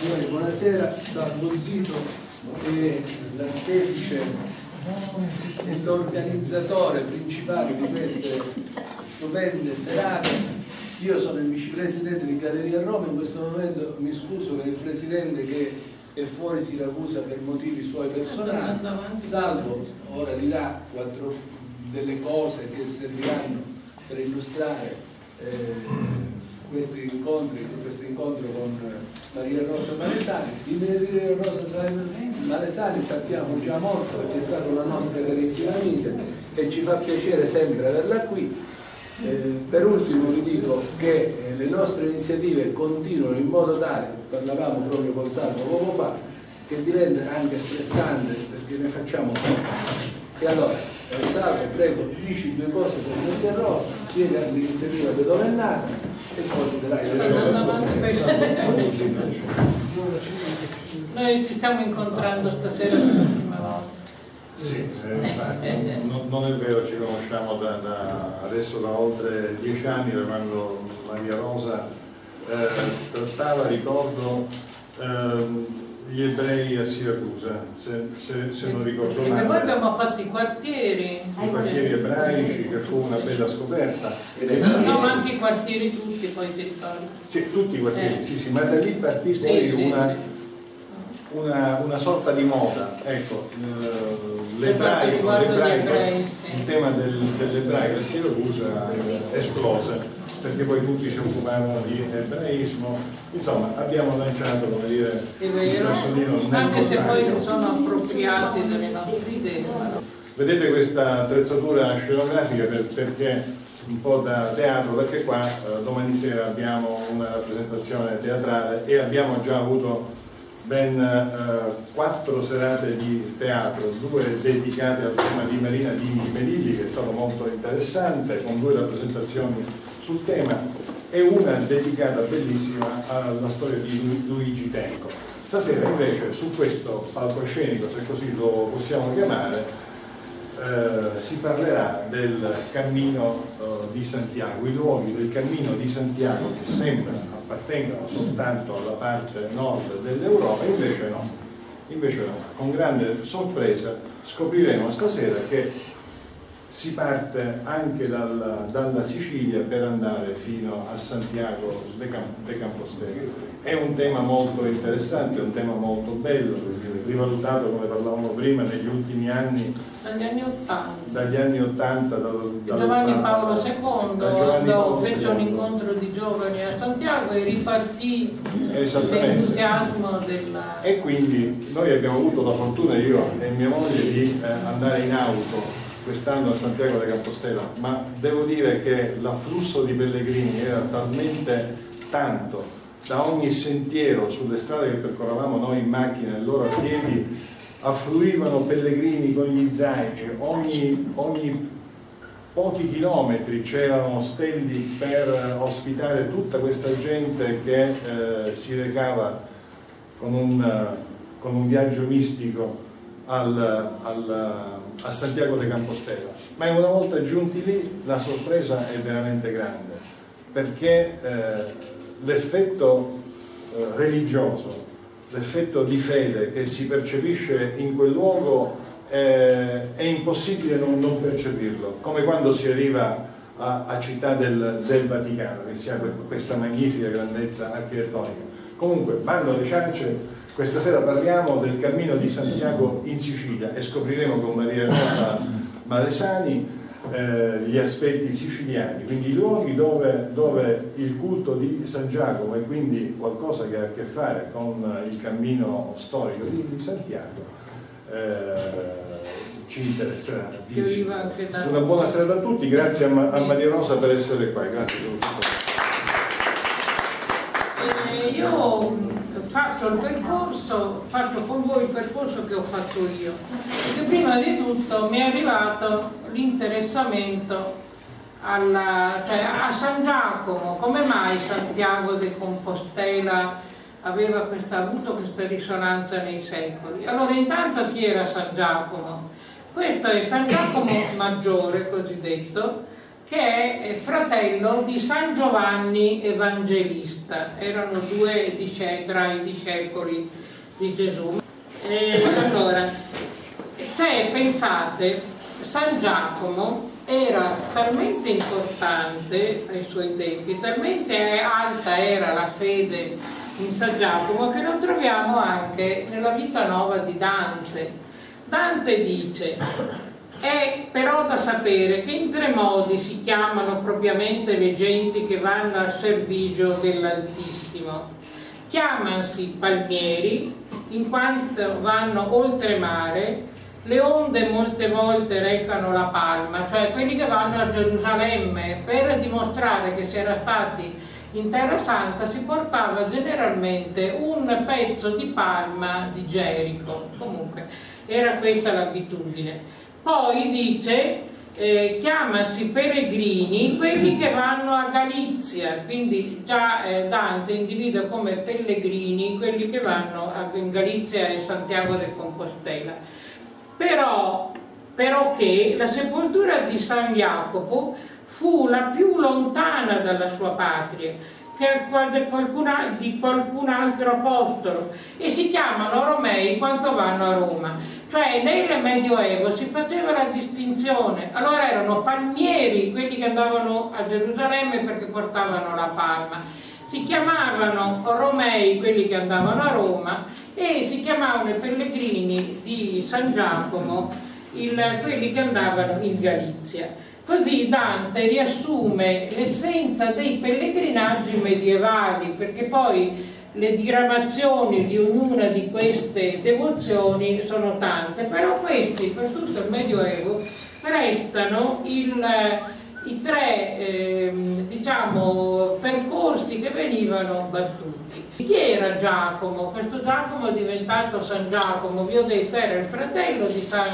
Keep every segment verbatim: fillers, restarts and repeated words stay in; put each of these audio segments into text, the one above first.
Signori, buonasera. Salvo Zito è l'artefice e l'organizzatore principale di queste stupende serate. Io sono il vicepresidente di Galleria Roma. In questo momento mi scuso per il presidente che è fuori Siracusa per motivi suoi personali. Salvo ora dirà quattro delle cose che serviranno per illustrare eh, questi incontri, questo incontro con Maria Rosa Malesani. Di Maria Rosa Malesani sappiamo già molto, perché è stata una nostra carissima amica e ci fa piacere sempre averla qui. Eh, per ultimo vi dico che eh, le nostre iniziative continuano in modo tale, parlavamo proprio con Salvo poco fa, che diventa anche stressante perché ne facciamo troppo. E allora, eh, Salvo, prego, dici due cose per Maria Rosa, spiega l'iniziativa da dove è nata. E poi dai, noi ci stiamo incontrando stasera per la prima volta. Sì, eh, non, non è vero, ci conosciamo da, da adesso da oltre dieci anni, da quando Maria Rosa eh, trattava, ricordo, eh, gli ebrei a Siracusa, se, se, se non ricordo male. E poi abbiamo fatto i quartieri. I quartieri ebraici, che fu una bella scoperta. No, ma anche i quartieri tutti, poi ti ricordi. Cioè, tutti i quartieri, eh. sì, sì, ma da lì partì sì, poi sì, una, sì. Una, una sorta di moda. Ecco, l'ebraico, l'ebraico, il tema del, dell'ebraico a Siracusa esplose, perché poi tutti si occupavano di ebraismo, insomma abbiamo lanciato, come dire, il sassolino anche se poi non sono appropriati dalle nostre idee. Vedete questa attrezzatura scenografica per, perché un po' da teatro, perché qua eh, domani sera abbiamo una rappresentazione teatrale e abbiamo già avuto ben eh, quattro serate di teatro, due dedicate al tema di Marina di Melilli, che è stato molto interessante, con due rappresentazioni sul tema, e una dedicata bellissima alla storia di Luigi Tenco. Stasera invece su questo palcoscenico, se così lo possiamo chiamare, eh, si parlerà del cammino eh, di Santiago, i luoghi del cammino di Santiago che sembra appartengano soltanto alla parte nord dell'Europa, invece no, invece no. Con grande sorpresa scopriremo stasera che si parte anche dalla, dalla Sicilia per andare fino a Santiago de Compostela. È un tema molto interessante, è un tema molto bello, rivalutato, come parlavamo prima, negli ultimi anni, dagli anni ottanta, dagli anni ottanta da, da Giovanni Paolo secondo, quando fece un incontro di giovani a Santiago e ripartì l'entusiasmo della... E quindi noi abbiamo avuto la fortuna, io e mia moglie, di eh, andare in auto quest'anno a Santiago de Compostela, ma devo dire che l'afflusso di pellegrini era talmente tanto, da ogni sentiero sulle strade che percorrevamo noi in macchina e loro a piedi, affluivano pellegrini con gli zaini, ogni, ogni pochi chilometri c'erano stelli per ospitare tutta questa gente che eh, si recava con un, con un viaggio mistico al, al, a Santiago de Compostela. Ma una volta giunti lì la sorpresa è veramente grande, perché eh, l'effetto eh, religioso, l'effetto di fede che si percepisce in quel luogo eh, è impossibile non, non percepirlo, come quando si arriva a, a Città del, del Vaticano, che si ha questa magnifica grandezza architettonica. Comunque, bando alle ciance, questa sera parliamo del cammino di Santiago in Sicilia e scopriremo con Maria Rosa Malesani eh, gli aspetti siciliani, quindi i luoghi dove, dove il culto di San Giacomo, e quindi qualcosa che ha a che fare con il cammino storico di, di Santiago, eh, ci interesserà. Una buona serata a tutti, grazie a, Ma a Maria Rosa per essere qua. Grazie a tutti. Eh, io... Faccio il percorso, faccio con voi il percorso che ho fatto io, perché prima di tutto mi è arrivato l'interessamento alla, cioè a San Giacomo. Come mai Santiago de Compostela aveva questa, avuto questa risonanza nei secoli? Allora, intanto, chi era San Giacomo? Questo è San Giacomo Maggiore, cosiddetto, che è fratello di San Giovanni Evangelista. Erano due dice, tra i discepoli di Gesù. E allora, se pensate, San Giacomo era talmente importante ai suoi tempi, talmente alta era la fede in San Giacomo, che lo troviamo anche nella Vita Nuova di Dante. Dante dice: è però da sapere che in tre modi si chiamano propriamente le genti che vanno al servigio dell'Altissimo. Chiamansi palmieri, in quanto vanno oltre mare, le onde molte volte recano la palma, cioè quelli che vanno a Gerusalemme per dimostrare che si era stati in Terra Santa, si portava generalmente un pezzo di palma di Gerico. Comunque era questa l'abitudine. Poi dice, eh, chiamarsi peregrini quelli che vanno a Galizia, quindi già eh, Dante individua come pellegrini quelli che vanno a in Galizia e Santiago de Compostela. Però, però che la sepoltura di San Jacopo fu la più lontana dalla sua patria che qualcun, di qualcun altro apostolo, e si chiamano Romei quanto vanno a Roma. Cioè nel Medioevo si faceva la distinzione, allora erano palmieri quelli che andavano a Gerusalemme perché portavano la palma, si chiamavano Romei quelli che andavano a Roma, e si chiamavano i pellegrini di San Giacomo il, quelli che andavano in Galizia. Così Dante riassume l'essenza dei pellegrinaggi medievali, perché poi le diramazioni di ognuna di queste devozioni sono tante, però questi per tutto il Medioevo restano il, i tre eh, diciamo, percorsi che venivano battuti. Chi era Giacomo? Questo Giacomo è diventato San Giacomo, vi ho detto, era il fratello di San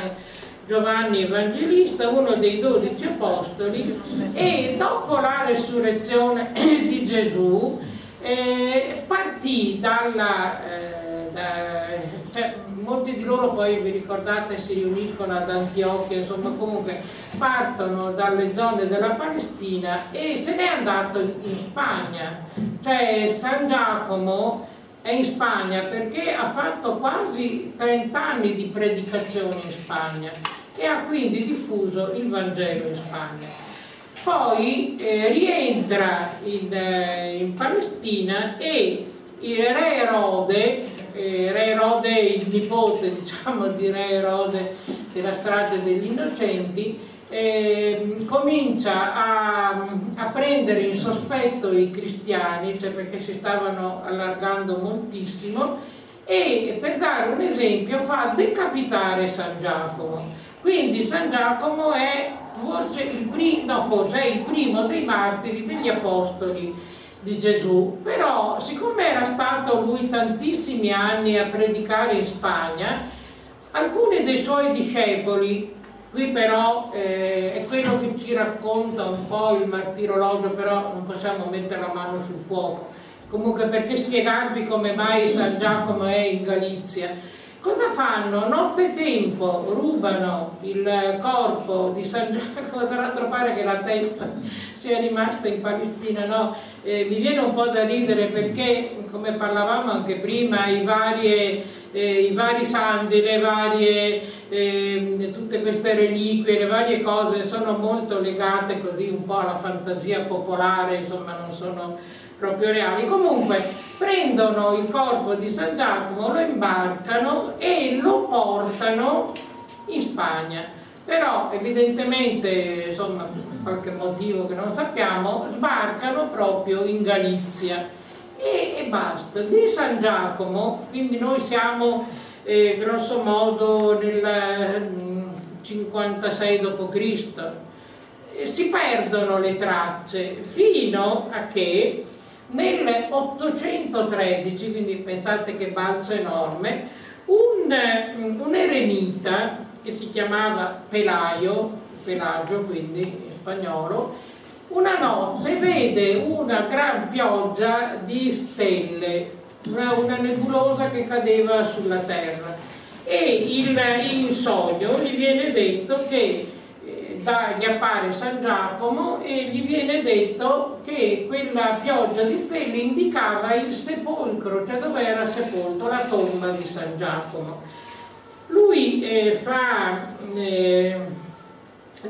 Giovanni Evangelista, uno dei dodici apostoli, e dopo la resurrezione di Gesù Eh, partì dalla eh, da, cioè, molti di loro poi vi ricordate si riuniscono ad Antiochia, insomma comunque partono dalle zone della Palestina e se n'è andato in Spagna, cioè San Giacomo è in Spagna perché ha fatto quasi trent'anni di predicazione in Spagna e ha quindi diffuso il Vangelo in Spagna. Poi eh, rientra in, eh, in Palestina e il re Erode, eh, re Erode il nipote diciamo di re Erode della strage degli innocenti, eh, comincia a, a prendere in sospetto i cristiani, cioè perché si stavano allargando moltissimo, e per dare un esempio fa decapitare San Giacomo. Quindi San Giacomo è Forse il, primo, no, forse è il primo dei martiri degli apostoli di Gesù, però siccome era stato lui tantissimi anni a predicare in Spagna, alcuni dei suoi discepoli, qui però eh, è quello che ci racconta un po' il martirologio, però non possiamo mettere la mano sul fuoco, comunque perché spiegarvi come mai San Giacomo è in Galizia. Cosa fanno? Nottetempo rubano il corpo di San Giacomo, tra l'altro pare che la testa sia rimasta in Palestina, no? Eh, mi viene un po' da ridere perché, come parlavamo anche prima, i, varie, eh, i vari santi, le varie, eh, tutte queste reliquie, le varie cose sono molto legate così un po' alla fantasia popolare, insomma non sono proprio reali. Comunque prendono il corpo di San Giacomo, lo imbarcano e lo portano in Spagna, però evidentemente, insomma, per qualche motivo che non sappiamo, sbarcano proprio in Galizia e, e basta. Di San Giacomo, quindi noi siamo eh, grosso modo nel cinquantasei dopo Cristo, si perdono le tracce fino a che nel ottocentotredici, quindi pensate che balzo enorme, un, un eremita che si chiamava Pelaio, Pelagio quindi in spagnolo, una notte vede una gran pioggia di stelle, una, una nebulosa che cadeva sulla terra, e il, in sogno gli viene detto che gli appare San Giacomo e gli viene detto che quella pioggia di stelle indicava il sepolcro, cioè dove era sepolto la tomba di San Giacomo. Lui eh, fa, eh,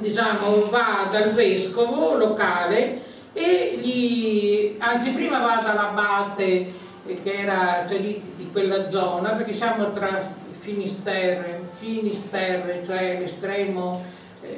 diciamo, va dal vescovo locale e gli, anzi prima va dall'abate che era cioè, di, di quella zona, perché siamo tra Finisterre, Finisterre cioè l'estremo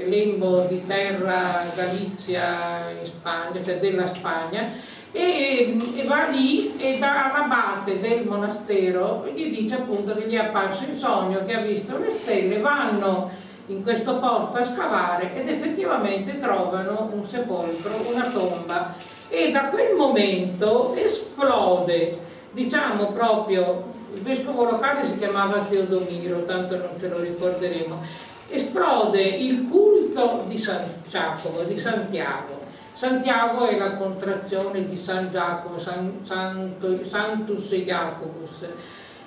lembo di terra Galizia in Spagna, cioè della Spagna, e, e va lì e dall'abate del monastero gli dice appunto che gli è apparso in sogno, che ha visto le stelle, vanno in questo posto a scavare ed effettivamente trovano un sepolcro, una tomba, e da quel momento esplode, diciamo proprio, il vescovo locale si chiamava Teodomiro, tanto non ce lo ricorderemo. Esplode il culto di San Giacomo, di Santiago. Santiago è la contrazione di San Giacomo, San, Santo, Santus Iacobus,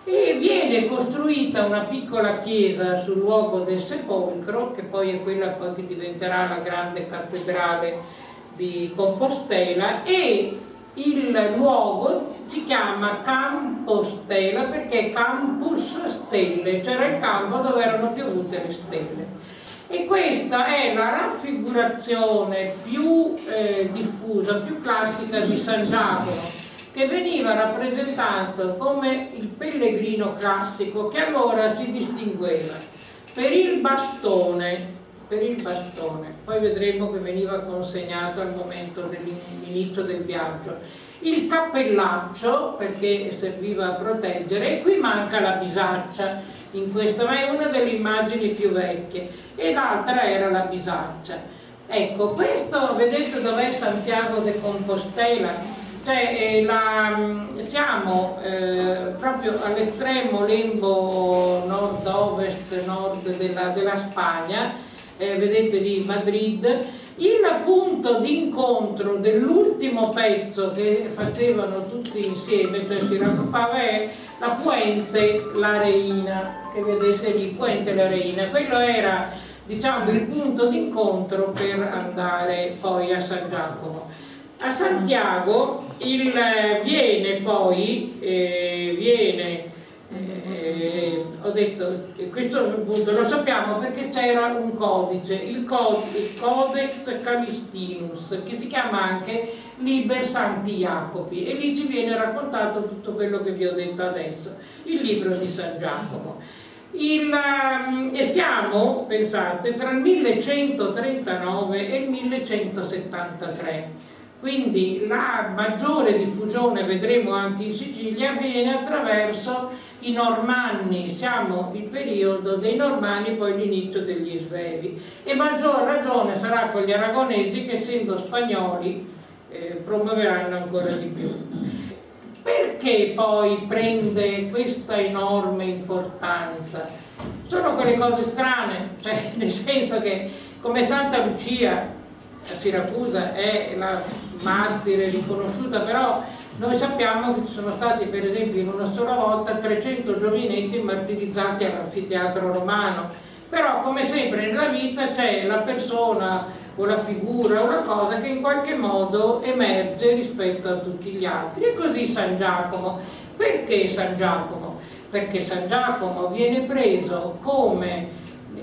e viene costruita una piccola chiesa sul luogo del sepolcro, che poi è quella poi che diventerà la grande cattedrale di Compostela, e il luogo si chiama Compostela perché Campus Stelle, cioè era il campo dove erano piovute le stelle. E questa è la raffigurazione più eh, diffusa, più classica di San Giacomo, che veniva rappresentato come il pellegrino classico, che allora si distingueva per il bastone, per il bastone, poi vedremo che veniva consegnato al momento dell'inizio del viaggio, il cappellaccio perché serviva a proteggere, e qui manca la bisaccia in questo, ma è una delle immagini più vecchie, e l'altra era la bisaccia. Ecco, questo, vedete dov'è Santiago de Compostela? Cioè, eh, la, siamo eh, proprio all'estremo lembo nord-ovest, nord della, della Spagna, eh, vedete lì Madrid. Il punto di incontro dell'ultimo pezzo che facevano tutti insieme, cioè si raggruppava, è la Puente la Reina, che vedete lì, Puente la Reina. Quello era, diciamo, il punto di incontro per andare poi a San Giacomo. A Santiago il, viene poi, eh, viene, eh, ho detto, questo punto lo sappiamo perché c'era un codice, il Codex Calistinus, che si chiama anche Liber Santi Jacobi, e lì ci viene raccontato tutto quello che vi ho detto adesso, il libro di San Giacomo. Il, e siamo, pensate, tra il millecentotrentanove e il millecentosettantatré. Quindi la maggiore diffusione, vedremo anche in Sicilia, avviene attraverso i Normanni, siamo il periodo dei Normanni, poi l'inizio degli Svevi, e maggior ragione sarà con gli Aragonesi che, essendo spagnoli, eh, promuoveranno ancora di più. Perché poi prende questa enorme importanza? Sono quelle cose strane, cioè, nel senso che come Santa Lucia a Siracusa è la martire riconosciuta, però noi sappiamo che ci sono stati, per esempio, in una sola volta trecento giovinetti martirizzati all'anfiteatro romano. Però, come sempre nella vita, c'è la persona o la figura o la cosa che in qualche modo emerge rispetto a tutti gli altri, e così San Giacomo. Perché San Giacomo? Perché San Giacomo viene preso come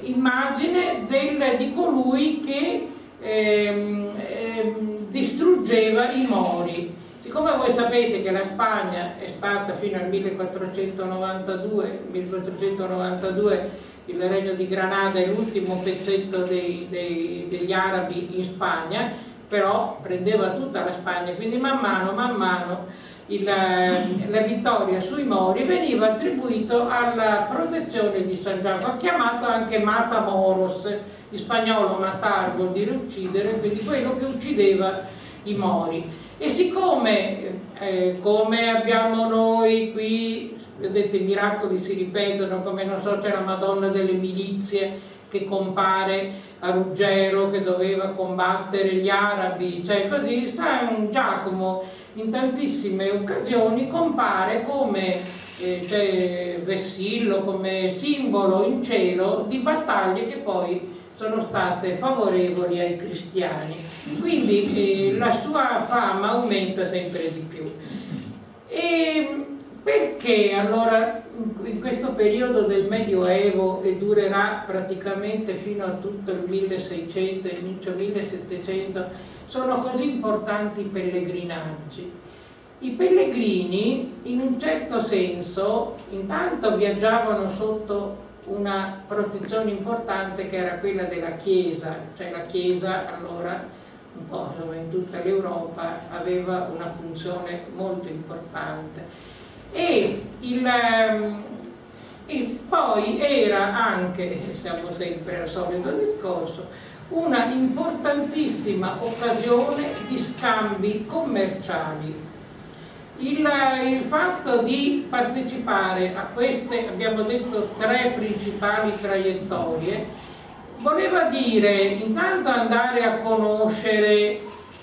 immagine del, di colui che Ehm, ehm, distruggeva i Mori. Siccome voi sapete che la Spagna è stata fino al millequattrocentonovantadue, millequattrocentonovantadue il regno di Granada è l'ultimo pezzetto dei, dei, degli arabi in Spagna, però prendeva tutta la Spagna, quindi man mano, man mano il, la vittoria sui Mori veniva attribuito alla protezione di San Giacomo, chiamato anche Matamoros, in spagnolo matar vuol dire uccidere, quindi quello che uccideva i Mori. E siccome eh, come abbiamo noi qui, vedete, i miracoli si ripetono, come non so, c'è la Madonna delle Milizie che compare a Ruggero, che doveva combattere gli arabi, cioè così San Giacomo in tantissime occasioni compare come Eh, cioè vessillo, come simbolo in cielo di battaglie che poi sono state favorevoli ai cristiani, quindi eh, la sua fama aumenta sempre di più. E perché allora in questo periodo del Medioevo, che durerà praticamente fino a tutto il milleseicento, inizio millesettecento, sono così importanti i pellegrinaggi? I pellegrini in un certo senso intanto viaggiavano sotto una protezione importante che era quella della Chiesa, cioè la Chiesa allora un po' in tutta l'Europa aveva una funzione molto importante. E, il, e poi era anche, siamo sempre al solito discorso, una importantissima occasione di scambi commerciali. Il, il fatto di partecipare a queste, abbiamo detto, tre principali traiettorie voleva dire intanto andare a conoscere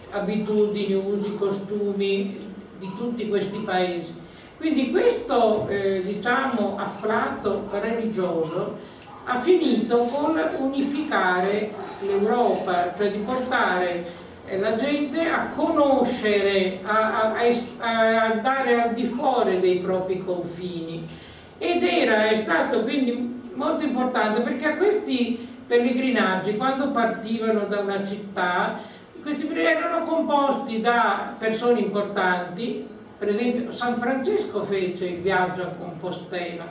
abitudini, usi, costumi di tutti questi paesi. Quindi questo eh, diciamo, afflato religioso ha finito con unificare l'Europa, cioè di portare eh, la gente a conoscere, a, a, a andare al di fuori dei propri confini. Ed era, è stato quindi molto importante perché a questi pellegrinaggi, quando partivano da una città, questi erano composti da persone importanti. Per esempio San Francesco fece il viaggio a Compostela,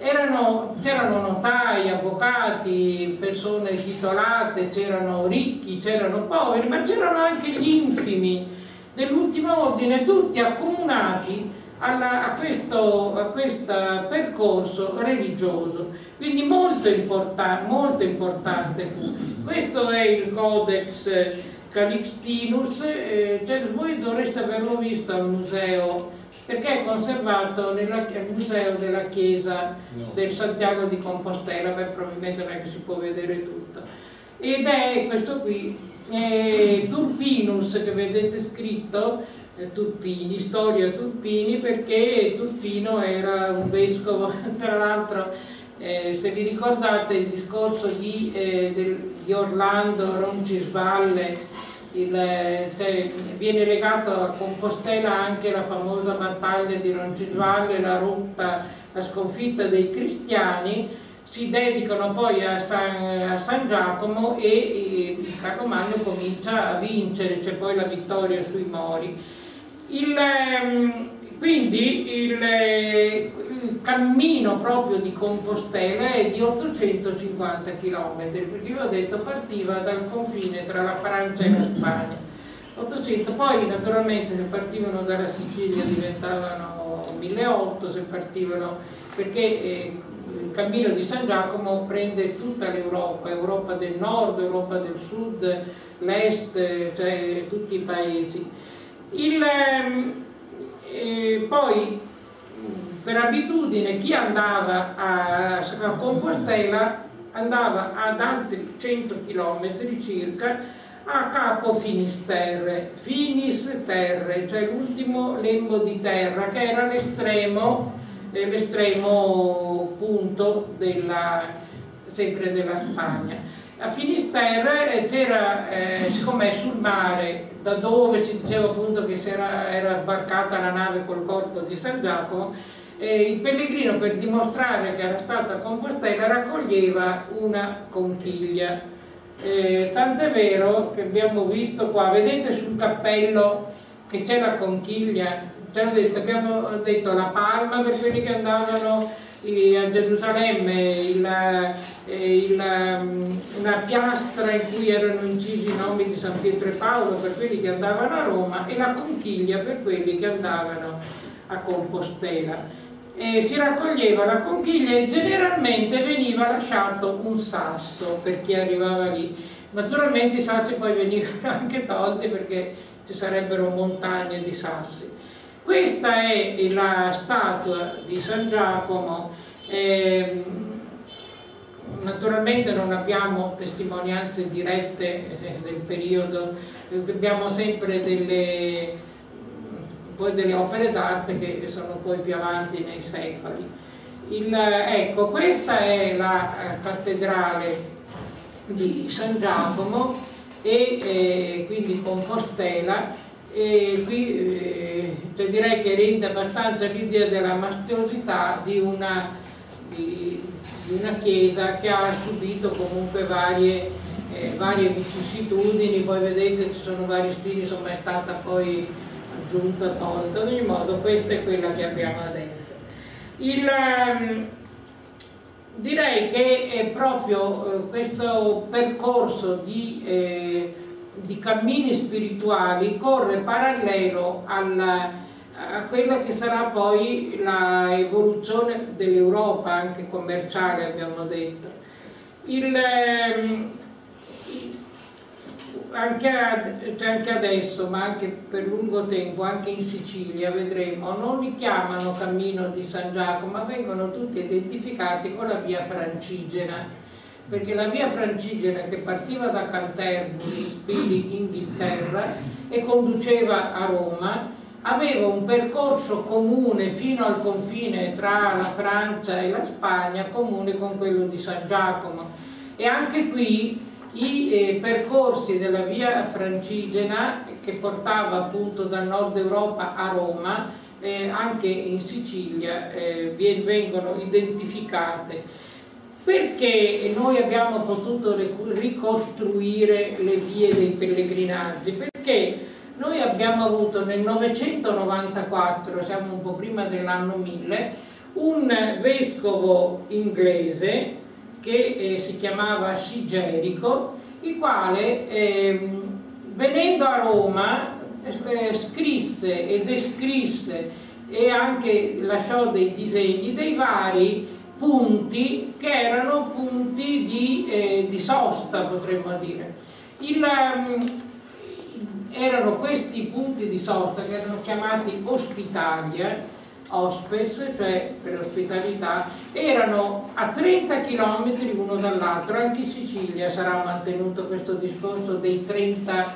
c'erano notai, avvocati, persone titolate, c'erano ricchi, c'erano poveri, ma c'erano anche gli infimi dell'ultimo ordine, tutti accomunati alla, a, questo, a questo percorso religioso, quindi molto, importan molto importante fu. Questo è il Codex Calistinus, eh, cioè voi dovreste averlo visto al museo, perché è conservato nella, al museo della chiesa no. del Santiago di Compostela, beh, probabilmente non è che si può vedere tutto. Ed è questo qui, eh, Turpinus, che vedete scritto, eh, Turpini, storia Turpini, perché Turpino era un vescovo, tra l'altro. Eh, se vi ricordate il discorso di, eh, del, di Orlando Roncisvalle, il, cioè, viene legato a Compostela anche la famosa battaglia di Roncisvalle, la rotta, la sconfitta dei cristiani, si dedicano poi a San, a San Giacomo e, e Carlomanno comincia a vincere, c'è cioè poi la vittoria sui Mori. Il, ehm, Quindi il, il cammino proprio di Compostela è di ottocentocinquanta chilometri, perché io ho detto partiva dal confine tra la Francia e la Spagna. ottocento, poi naturalmente se partivano dalla Sicilia diventavano milleottocento, se partivano, perché eh, il cammino di San Giacomo prende tutta l'Europa, Europa del Nord, Europa del Sud, l'Est, cioè tutti i paesi. Il, ehm, E poi per abitudine chi andava a, a Compostela andava ad altri cento chilometri circa a capo Finisterre, Finisterre, cioè l'ultimo lembo di terra che era l'estremo l'estremo punto della, sempre della Spagna. A Finisterre c'era, eh, siccome è sul mare, da dove si diceva appunto che era, era sbarcata la nave col corpo di San Giacomo, eh, il pellegrino per dimostrare che era stata a Compostela raccoglieva una conchiglia, eh, tant'è vero che abbiamo visto qua, vedete sul cappello che c'è la conchiglia, detto, abbiamo detto la palma per quelli che andavano eh, a Gerusalemme, il, eh, il una piastra in cui erano incisi i nomi di San Pietro e Paolo per quelli che andavano a Roma e la conchiglia per quelli che andavano a Compostela. E si raccoglieva la conchiglia e generalmente veniva lasciato un sasso per chi arrivava lì. Naturalmente i sassi poi venivano anche tolti perché ci sarebbero montagne di sassi. Questa è la statua di San Giacomo. Ehm, Naturalmente non abbiamo testimonianze dirette del periodo, abbiamo sempre delle, poi delle opere d'arte che sono poi più avanti nei secoli. Il, ecco, questa è la cattedrale di San Giacomo e eh, quindi Compostela, e qui eh, cioè direi che rende abbastanza l'idea della maestosità di una, di, di una chiesa che ha subito comunque varie, eh, varie vicissitudini. Poi vedete ci sono vari stili, insomma è stata poi aggiunta, tolta, in ogni modo questa è quella che abbiamo adesso. Il, direi che è proprio questo percorso di, eh, di cammini spirituali corre parallelo alla, a quella che sarà poi la evoluzione dell'Europa, anche commerciale abbiamo detto. Il, eh, anche, ad, cioè anche adesso, ma anche per lungo tempo, anche in Sicilia vedremo, non li chiamano Cammino di San Giacomo, ma vengono tutti identificati con la via Francigena, perché la via Francigena che partiva da Canterbury, quindi Inghilterra, e conduceva a Roma, aveva un percorso comune fino al confine tra la Francia e la Spagna, comune con quello di San Giacomo. E anche qui i eh, percorsi della via Francigena che portava appunto da nord Europa a Roma, eh, anche in Sicilia eh, vengono identificate, perché noi abbiamo potuto ricostruire le vie dei pellegrinaggi, perché noi abbiamo avuto nel novecentonovantaquattro, siamo un po' prima dell'anno mille, un vescovo inglese che eh, si chiamava Sigerico, il quale eh, venendo a Roma eh, scrisse e descrisse e anche lasciò dei disegni dei vari punti che erano punti di, eh, di sosta, potremmo dire. Il, um, erano questi punti di sosta che erano chiamati ospitalia, ospes, cioè per ospitalità, erano a trenta chilometri uno dall'altro. Anche in Sicilia sarà mantenuto questo discorso dei trenta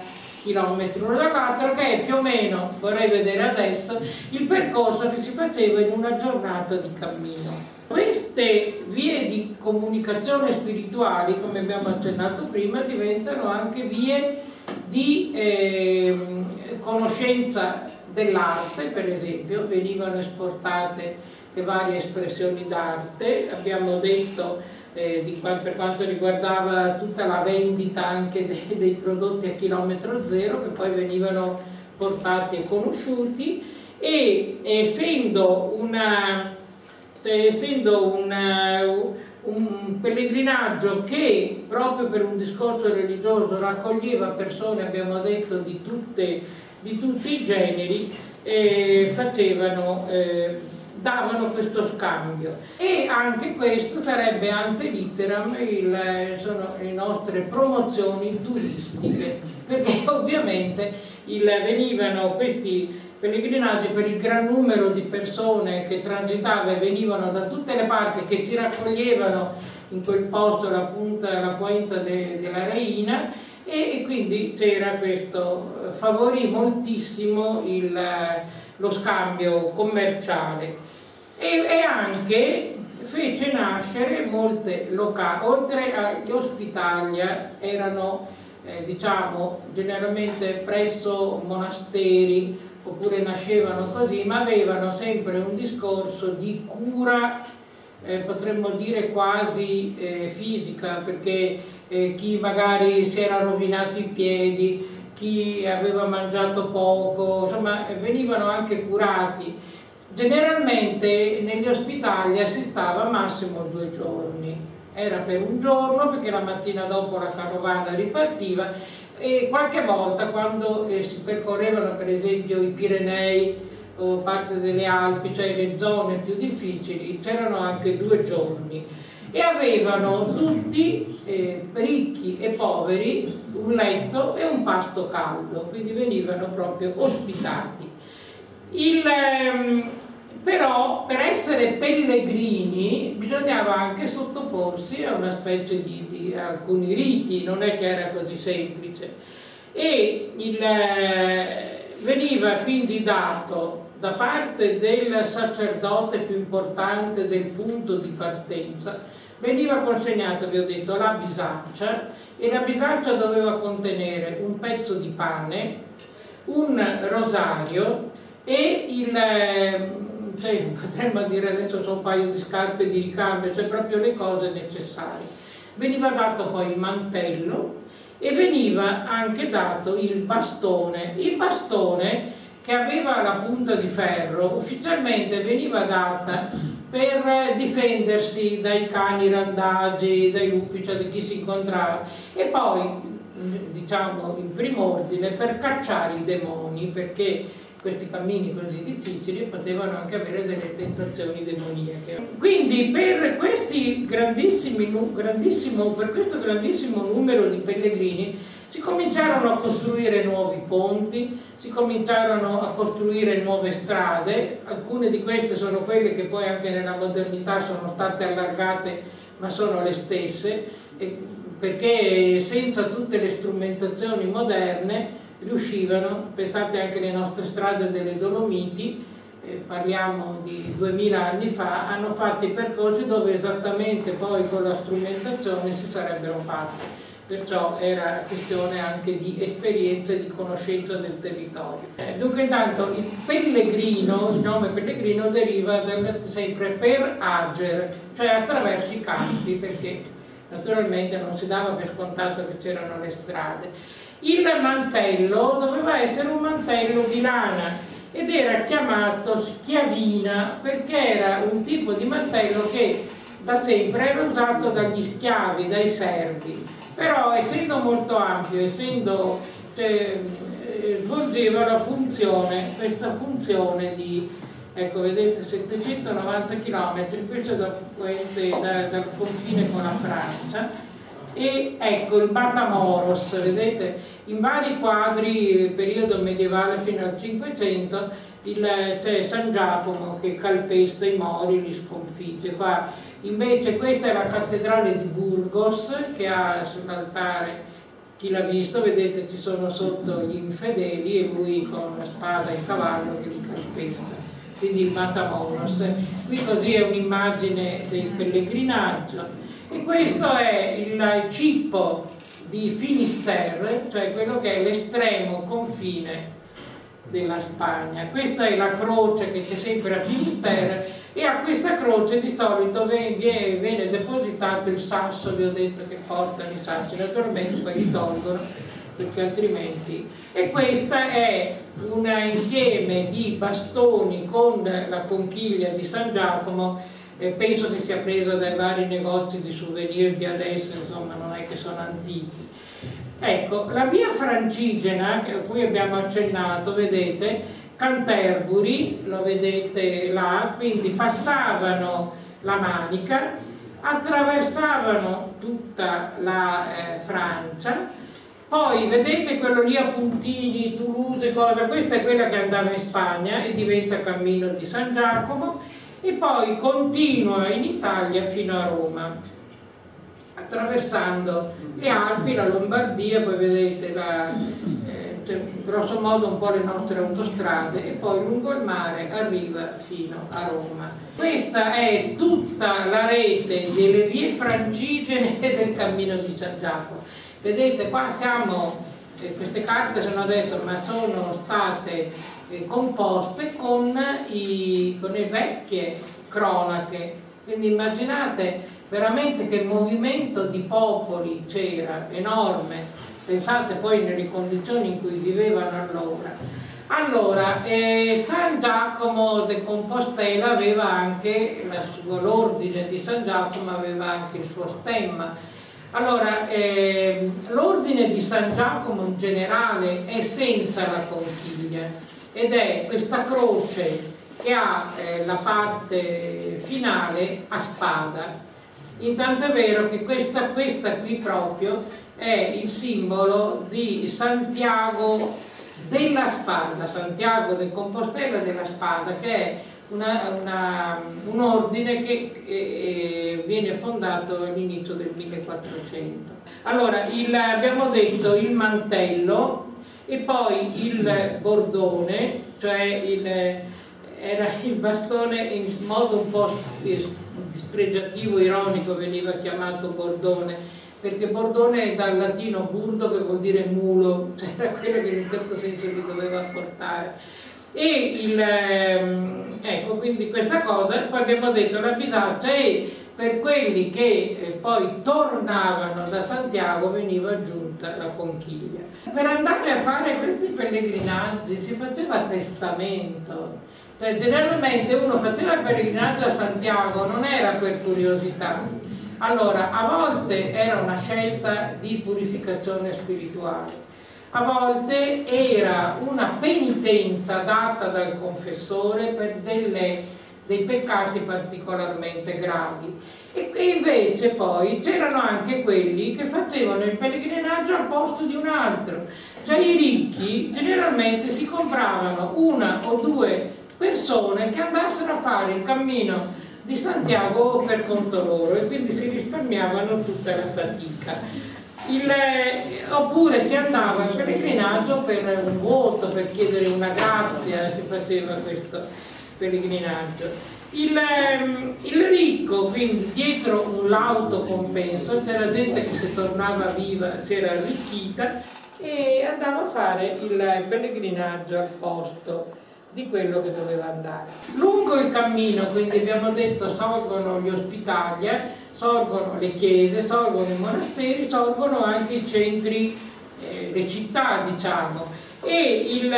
chilometri uno dall'altro, che è più o meno, vorrei vedere adesso, il percorso che si faceva in una giornata di cammino. Queste vie di comunicazione spirituali, come abbiamo accennato prima, diventano anche vie di eh, conoscenza dell'arte. Per esempio venivano esportate le varie espressioni d'arte, abbiamo detto eh, di, per quanto riguardava tutta la vendita anche dei, dei prodotti a chilometro zero, che poi venivano portati e conosciuti, e essendo, una, eh, essendo una, un pellegrinaggio che proprio per un discorso religioso raccoglieva persone, abbiamo detto, di tutte di tutti i generi, eh, facevano, eh, davano questo scambio. E anche questo sarebbe ante litteram il, sono le nostre promozioni turistiche, perché ovviamente il, venivano questi pellegrinaggi per il gran numero di persone che transitava e venivano da tutte le parti, che si raccoglievano in quel posto, la punta, la Puente de, della Reina, e quindi c'era questo, favorì moltissimo il, lo scambio commerciale, e, e anche fece nascere molte locali. Oltre agli ospitalia erano eh, diciamo generalmente presso monasteri, oppure nascevano così, ma avevano sempre un discorso di cura, eh, potremmo dire quasi eh, fisica, perché Eh, chi magari si era rovinato i piedi, chi aveva mangiato poco, insomma venivano anche curati. Generalmente negli ospitalia si stava massimo due giorni, era per un giorno perché la mattina dopo la carovana ripartiva, e qualche volta quando eh, si percorrevano per esempio i Pirenei o parte delle Alpi, cioè le zone più difficili, c'erano anche due giorni. E avevano tutti, eh, ricchi e poveri, un letto e un pasto caldo, quindi venivano proprio ospitati. Il, ehm, però per essere pellegrini bisognava anche sottoporsi a una specie di, di alcuni riti, non è che era così semplice. E il, eh, veniva quindi dato da parte del sacerdote più importante del punto di partenza Veniva consegnato, vi ho detto, la bisaccia, e la bisaccia doveva contenere un pezzo di pane, un rosario e il... Cioè, potremmo dire adesso sono un paio di scarpe di ricambio, cioè proprio le cose necessarie. Veniva dato poi il mantello e veniva anche dato il bastone. Il bastone, che aveva la punta di ferro, ufficialmente veniva data per difendersi dai cani randagi, dai lupi, cioè di chi si incontrava, e poi, diciamo in primo ordine, per cacciare i demoni, perché questi cammini così difficili potevano anche avere delle tentazioni demoniache. Quindi per, questi grandissimi, grandissimo, per questo grandissimo numero di pellegrini si cominciarono a costruire nuovi ponti, si cominciarono a costruire nuove strade, alcune di queste sono quelle che poi anche nella modernità sono state allargate, ma sono le stesse, perché senza tutte le strumentazioni moderne riuscivano, pensate anche alle nostre strade delle Dolomiti, eh, parliamo di duemila anni fa, hanno fatto i percorsi dove esattamente poi con la strumentazione si sarebbero fatti, perciò era questione anche di esperienza e di conoscenza del territorio. Eh, dunque intanto il pellegrino, il nome pellegrino deriva dal, sempre per ager, cioè attraverso i campi, perché naturalmente non si dava per scontato che c'erano le strade. Il mantello doveva essere un mantello di lana ed era chiamato schiavina perché era un tipo di mantello che da sempre era usato dagli schiavi, dai servi, però essendo molto ampio, essendo, eh, svolgeva la funzione, questa funzione di, ecco vedete, settecentonovanta chilometri, questo da, da, dal confine con la Francia. E ecco il Matamoros, vedete, in vari quadri, periodo medievale fino al Cinquecento, c'è San Giacomo che calpesta i Mori, li sconfigge. Qua invece questa è la cattedrale di Burgos che ha sull'altare, chi l'ha visto, vedete ci sono sotto gli infedeli e lui con la spada e il cavallo che li calpesta, quindi il Matamoros. Qui così è un'immagine del pellegrinaggio. E questo è il cippo di Finisterre, cioè quello che è l'estremo confine della Spagna. Questa è la croce che c'è sempre a Finisterre e a questa croce di solito viene depositato il sasso, vi ho detto che portano i sassi, naturalmente poi li tolgono perché altrimenti... E questa è un insieme di bastoni con la conchiglia di San Giacomo. Eh, penso che sia presa dai vari negozi di souvenir di adesso, insomma non è che sono antichi. Ecco, la via francigena a cui abbiamo accennato, vedete, Canterbury, lo vedete là, quindi passavano la Manica, attraversavano tutta la eh, Francia, poi vedete quello lì a puntini, Toulouse, cosa, questa è quella che andava in Spagna e diventa Cammino di San Giacomo, e poi continua in Italia fino a Roma, attraversando le Alpi, la Lombardia, poi vedete la, eh, grosso modo un po' le nostre autostrade, e poi lungo il mare arriva fino a Roma. Questa è tutta la rete delle vie francigene del Cammino di San Giacomo. Vedete qua siamo, eh, queste carte sono adesso, ma sono state composte con, i, con le vecchie cronache, quindi immaginate veramente che movimento di popoli c'era, enorme, pensate poi nelle condizioni in cui vivevano allora. Allora, eh, San Giacomo de Compostela aveva anche, l'ordine di San Giacomo aveva anche il suo stemma. Allora, eh, l'ordine di San Giacomo in generale è senza la conchiglia, ed è questa croce che ha eh, la parte finale a spada. Intanto è vero che questa, questa qui proprio è il simbolo di Santiago della Spada, Santiago de Compostela della Spada, che è una, una, un ordine che eh, viene fondato all'inizio del millequattrocento. Allora, il, abbiamo detto il mantello, e poi il bordone, cioè il, era il bastone in modo un po' spregiativo ironico veniva chiamato bordone, perché bordone è dal latino burdo, che vuol dire mulo, cioè era quello che in un certo senso li doveva portare. E il, ecco, quindi questa cosa, poi abbiamo detto la bisaccia, e per quelli che poi tornavano da Santiago veniva aggiunta la conchiglia. Per andare a fare questi pellegrinaggi si faceva testamento, cioè generalmente uno faceva il pellegrinaggio a Santiago, non era per curiosità. Allora, a volte era una scelta di purificazione spirituale, a volte era una penitenza data dal confessore per delle, dei peccati particolarmente gravi, e, e invece poi c'erano anche quelli che facevano il pellegrinaggio al posto di un altro, cioè i ricchi generalmente si compravano una o due persone che andassero a fare il cammino di Santiago per conto loro, e quindi si risparmiavano tutta la fatica. Il, oppure si andava in pellegrinaggio per un voto, per chiedere una grazia, si faceva questo pellegrinaggio. Il, il ricco, quindi dietro un lauto compenso, c'era gente che se tornava viva si era arricchita e andava a fare il pellegrinaggio al posto di quello che doveva andare. Lungo il cammino, quindi abbiamo detto, sorgono gli ospitalia, sorgono le chiese, sorgono i monasteri, sorgono anche i centri, eh, le città, diciamo, e il,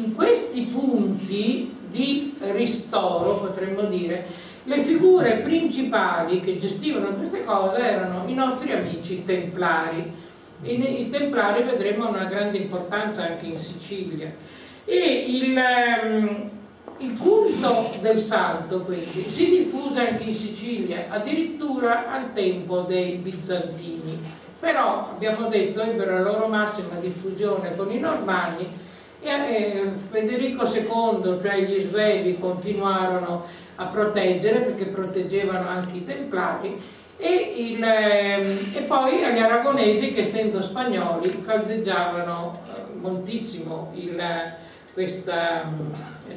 in questi punti di ristoro, potremmo dire, le figure principali che gestivano queste cose erano i nostri amici templari. E i templari vedremo una grande importanza anche in Sicilia. E il, ehm, Il culto del santo quindi si diffuse anche in Sicilia, addirittura al tempo dei bizantini, però abbiamo detto ebbero la loro massima diffusione con i normanni, e eh, Federico secondo, cioè gli svevi, continuarono a proteggere, perché proteggevano anche i templari, e, il, eh, e poi gli aragonesi, che essendo spagnoli caldeggiavano eh, moltissimo il, questa...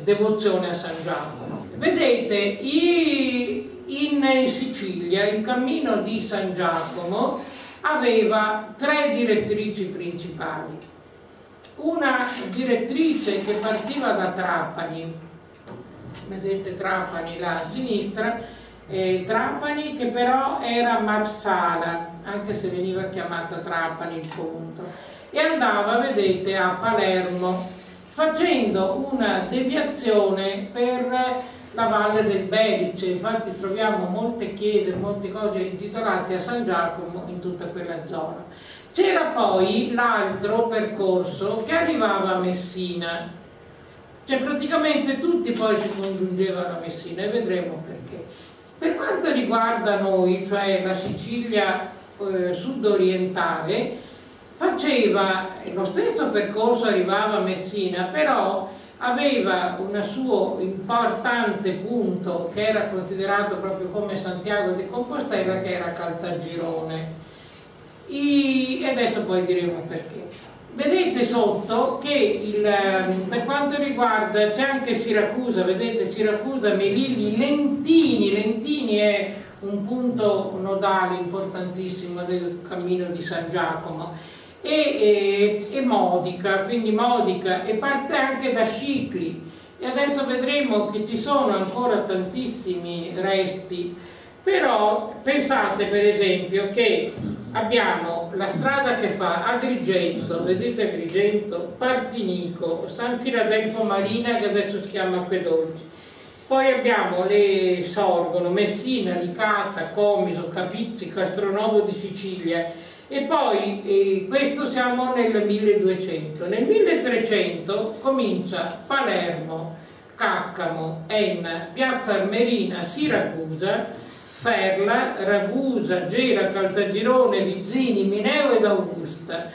devozione a San Giacomo. Vedete, in Sicilia il cammino di San Giacomo aveva tre direttrici principali. Una direttrice che partiva da Trapani, vedete Trapani là a sinistra, eh, Trapani che però era Marsala, anche se veniva chiamata Trapani il punto, e andava, vedete, a Palermo, facendo una deviazione per la valle del Belice. Infatti troviamo molte chiese, molte cose intitolate a San Giacomo in tutta quella zona. C'era poi l'altro percorso che arrivava a Messina, cioè praticamente tutti poi si congiungevano a Messina, e vedremo perché. Per quanto riguarda noi, cioè la Sicilia eh, sudorientale, faceva lo stesso percorso, arrivava a Messina, però aveva un suo importante punto che era considerato proprio come Santiago de Compostela, che era Caltagirone, e adesso poi diremo perché. Vedete sotto che il, per quanto riguarda c'è anche Siracusa, vedete Siracusa, Melilli, Lentini, Lentini è un punto nodale importantissimo del cammino di San Giacomo. E, e, e Modica, quindi Modica, e parte anche da Scicli, e adesso vedremo che ci sono ancora tantissimi resti. Però pensate per esempio che abbiamo la strada che fa Agrigento, vedete Agrigento, Partinico, San Filadelfo Marina, che adesso si chiama Acquedolci, poi abbiamo le sorgono Messina, Licata, Comiso, Capizzi, Castronovo di Sicilia. E poi, eh, questo siamo nel milleduecento, nel milletrecento comincia Palermo, Caccamo, Enna, Piazza Armerina, Siracusa, Ferla, Ragusa, Gela, Caltagirone, Vizzini, Mineo ed Augusta,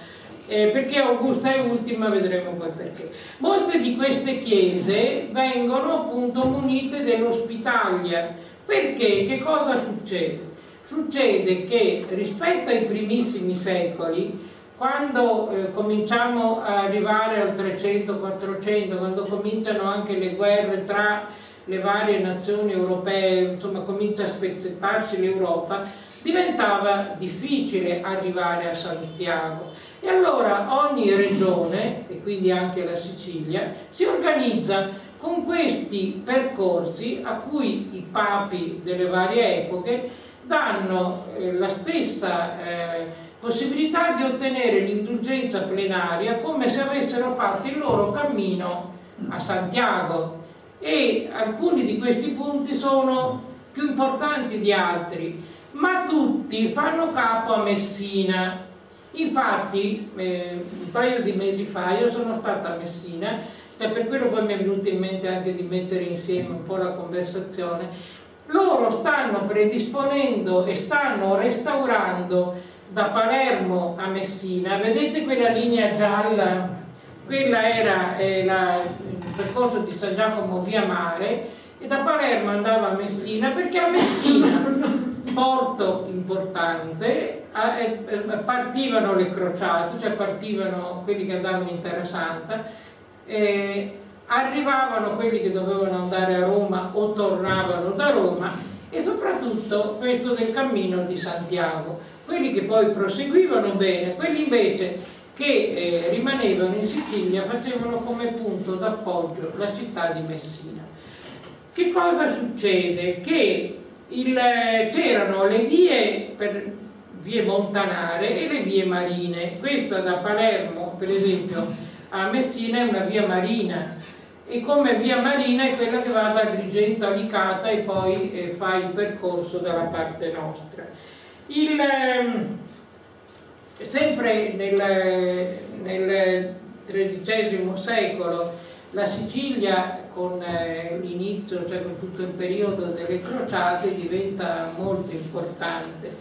eh, perché Augusta è ultima, vedremo poi perché. Molte di queste chiese vengono appunto munite dell'ospitalia, perché che cosa succede? Succede che rispetto ai primissimi secoli, quando eh, cominciamo a arrivare al trecento quattrocento, quando cominciano anche le guerre tra le varie nazioni europee, insomma comincia a spezzettarsi l'Europa, diventava difficile arrivare a Santiago. E allora ogni regione, e quindi anche la Sicilia, si organizza con questi percorsi a cui i papi delle varie epoche danno eh, la stessa eh, possibilità di ottenere l'indulgenza plenaria, come se avessero fatto il loro cammino a Santiago. E alcuni di questi punti sono più importanti di altri, ma tutti fanno capo a Messina. Infatti eh, un paio di mesi fa io sono stata a Messina, e per quello poi mi è venuto in mente anche di mettere insieme un po' la conversazione. Loro stanno predisponendo e stanno restaurando da Palermo a Messina, vedete quella linea gialla, quella era eh, la, il percorso di San Giacomo via mare, e da Palermo andava a Messina, perché a Messina, porto importante, partivano le crociate, cioè partivano quelli che andavano in Terra Santa. Eh, arrivavano quelli che dovevano andare a Roma o tornavano da Roma, e soprattutto questo del cammino di Santiago, quelli che poi proseguivano bene, quelli invece che eh, rimanevano in Sicilia facevano come punto d'appoggio la città di Messina. Che cosa succede? Che c'erano le vie, per, vie montanare e le vie marine. Questa da Palermo per esempio a Messina è una via marina, e come via marina è quella che va da Agrigento a Licata e poi eh, fa il percorso dalla parte nostra. Il, eh, sempre nel, nel tredicesimo secolo la Sicilia con eh, l'inizio, cioè con tutto il periodo delle crociate, diventa molto importante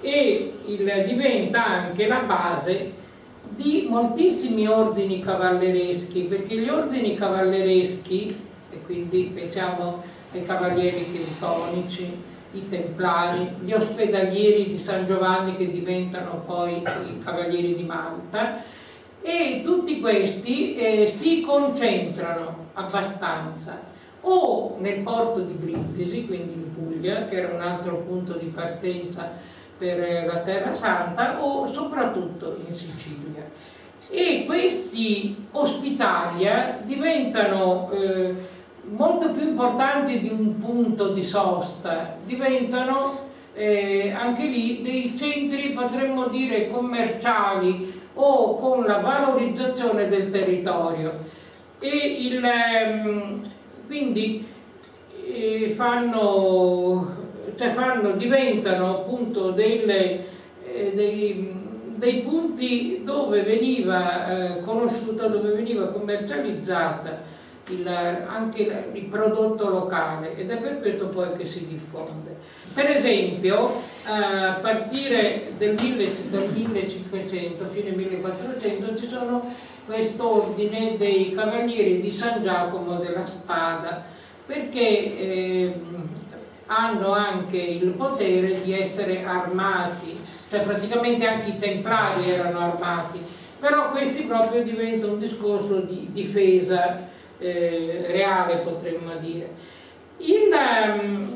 e il, diventa anche la base di moltissimi ordini cavallereschi, perché gli ordini cavallereschi, e quindi pensiamo ai cavalieri teutonici, i templari, gli ospedalieri di San Giovanni che diventano poi i cavalieri di Malta, e tutti questi eh, si concentrano abbastanza o nel porto di Brindisi, quindi in Puglia, che era un altro punto di partenza per la Terra Santa, o soprattutto in Sicilia. E questi ospitalia diventano eh, molto più importanti di un punto di sosta, diventano eh, anche lì dei centri, potremmo dire, commerciali o con la valorizzazione del territorio. E il, ehm, quindi eh, fanno... Cioè fanno, diventano appunto delle, eh, dei, dei punti dove veniva eh, conosciuta, dove veniva commercializzata il, anche il prodotto locale, ed è per questo poi che si diffonde. Per esempio eh, a partire del millecinquecento, fine millequattrocento, ci sono quest'ordine dei Cavalieri di San Giacomo della Spada, perché eh, hanno anche il potere di essere armati, cioè praticamente anche i templari erano armati, però questi proprio diventa un discorso di difesa eh, reale, potremmo dire. Il, um,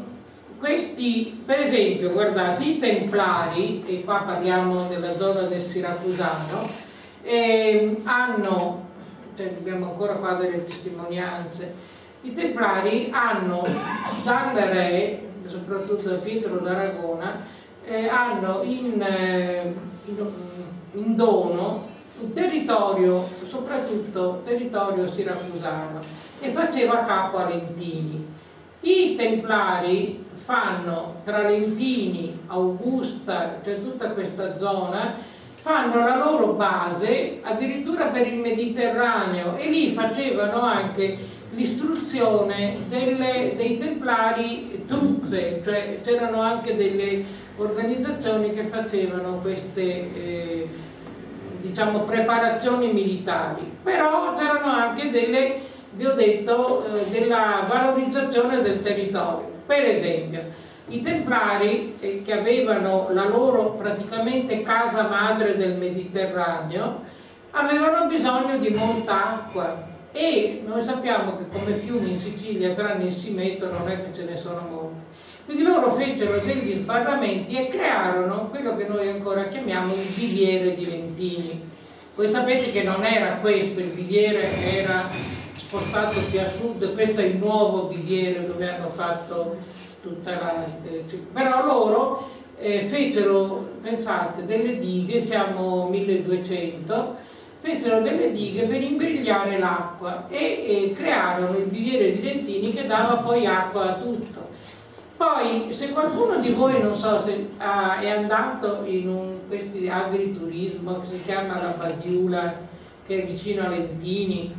questi, per esempio, guardate, i templari, e qua parliamo della zona del Siracusano, eh, hanno, cioè abbiamo ancora qua delle testimonianze. I templari hanno dal re, soprattutto da Pietro d'Aragona, eh, hanno in, eh, in dono un territorio, soprattutto territorio siracusano, e faceva capo a Lentini. I templari fanno tra Lentini, Augusta, cioè tutta questa zona, fanno la loro base addirittura per il Mediterraneo, e lì facevano anche l'istruzione dei templari truppe, cioè c'erano anche delle organizzazioni che facevano queste eh, diciamo preparazioni militari, però c'erano anche delle, vi ho detto, eh, della valorizzazione del territorio. Per esempio i templari eh, che avevano la loro praticamente casa madre del Mediterraneo avevano bisogno di molta acqua, e noi sappiamo che come fiumi in Sicilia, tranne il Simeto, non è che ce ne sono molti. Quindi loro fecero degli sbarramenti e crearono quello che noi ancora chiamiamo il Biviere di Lentini. Voi sapete che non era questo, il biviere era spostato più a sud, questo è il nuovo biviere dove hanno fatto tutta la... Però loro eh, fecero, pensate, delle dighe, siamo milleduecento, fecero delle dighe per imbrigliare l'acqua e eh, crearono il biviere di Lentini che dava poi acqua a tutto. Poi, se qualcuno di voi, non so se ah, è andato in un, questi agriturismo che si chiama la Badiula, che è vicino a Lentini,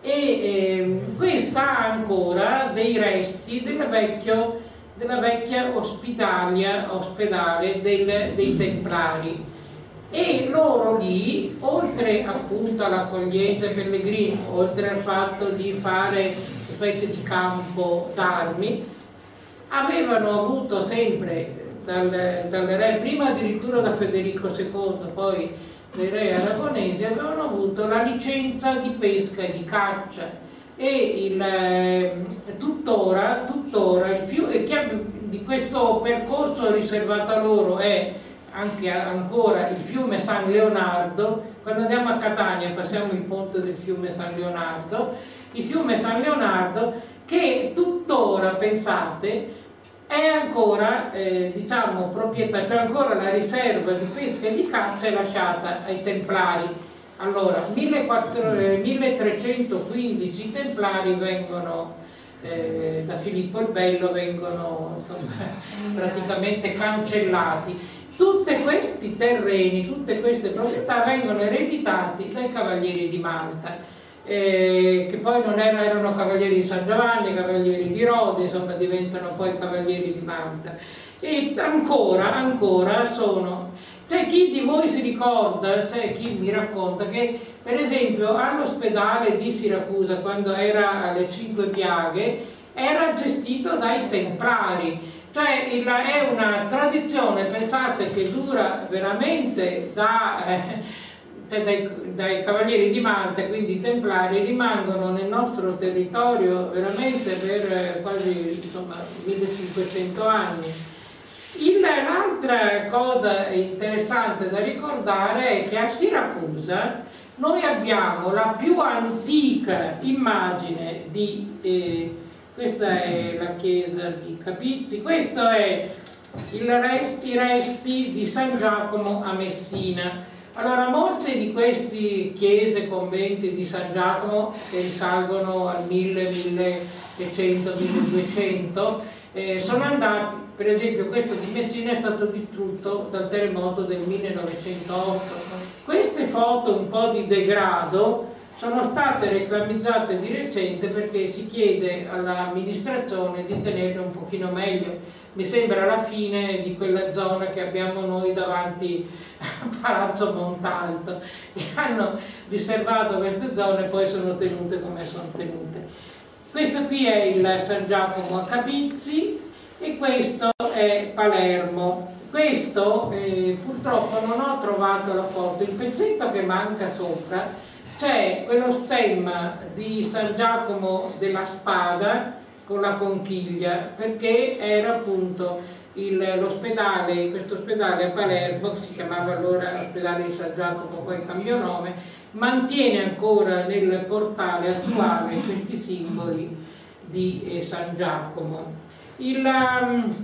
e eh, questa ha ancora dei resti della, vecchio, della vecchia ospitalia, ospedale del, dei Templari. E loro lì, oltre appunto all'accoglienza ai pellegrini, oltre al fatto di fare feste di campo d'armi, avevano avuto sempre dal, dal re, prima addirittura da Federico secondo, poi dai re aragonesi, avevano avuto la licenza di pesca e di caccia e il, eh, tuttora, tuttora il fiume di questo percorso riservato a loro è anche ancora il fiume San Leonardo. Quando andiamo a Catania passiamo il ponte del fiume San Leonardo, il fiume San Leonardo che tuttora, pensate, è ancora eh, diciamo proprietà, cioè ancora la riserva di pesca e di caccia è lasciata ai Templari. Allora, milletrecentoquindici i Templari vengono, eh, da Filippo il Bello, vengono insomma, praticamente cancellati. Tutti questi terreni, tutte queste proprietà vengono ereditati dai Cavalieri di Malta. Eh, che poi non erano, erano cavalieri di San Giovanni, cavalieri di Erode, insomma diventano poi cavalieri di Malta. E ancora, ancora sono... C'è chi di voi si ricorda, c'è chi mi racconta che per esempio all'ospedale di Siracusa, quando era alle Cinque Piaghe, era gestito dai Templari. Cioè il, è una tradizione, pensate, che dura veramente da... Eh, Dai, dai Cavalieri di Malta, quindi i Templari, rimangono nel nostro territorio veramente per quasi insomma, millecinquecento anni. L'altra cosa interessante da ricordare è che a Siracusa noi abbiamo la più antica immagine di, eh, questa è la chiesa di Capizzi, questo è il resti, i resti di San Giacomo a Messina. Allora, molte di queste chiese, conventi di San Giacomo, che risalgono al mille, milleseicento, milleduecento, eh, sono andati, per esempio questo di Messina è stato distrutto dal terremoto del millenovecentootto. Queste foto un po' di degrado sono state reclamizzate di recente perché si chiede all'amministrazione di tenerle un pochino meglio. Mi sembra la fine di quella zona che abbiamo noi davanti a Palazzo Montalto, e hanno riservato queste zone e poi sono tenute come sono tenute. Questo qui è il San Giacomo a Capizzi e questo è Palermo. Questo eh, purtroppo non ho trovato la foto, il pezzetto che manca sopra c'è quello stemma di San Giacomo della Spada con la conchiglia, perché era appunto l'ospedale, questo ospedale a Palermo, che si chiamava allora ospedale di San Giacomo, poi cambiò nome, mantiene ancora nel portale attuale questi simboli di eh, San Giacomo. Il, um,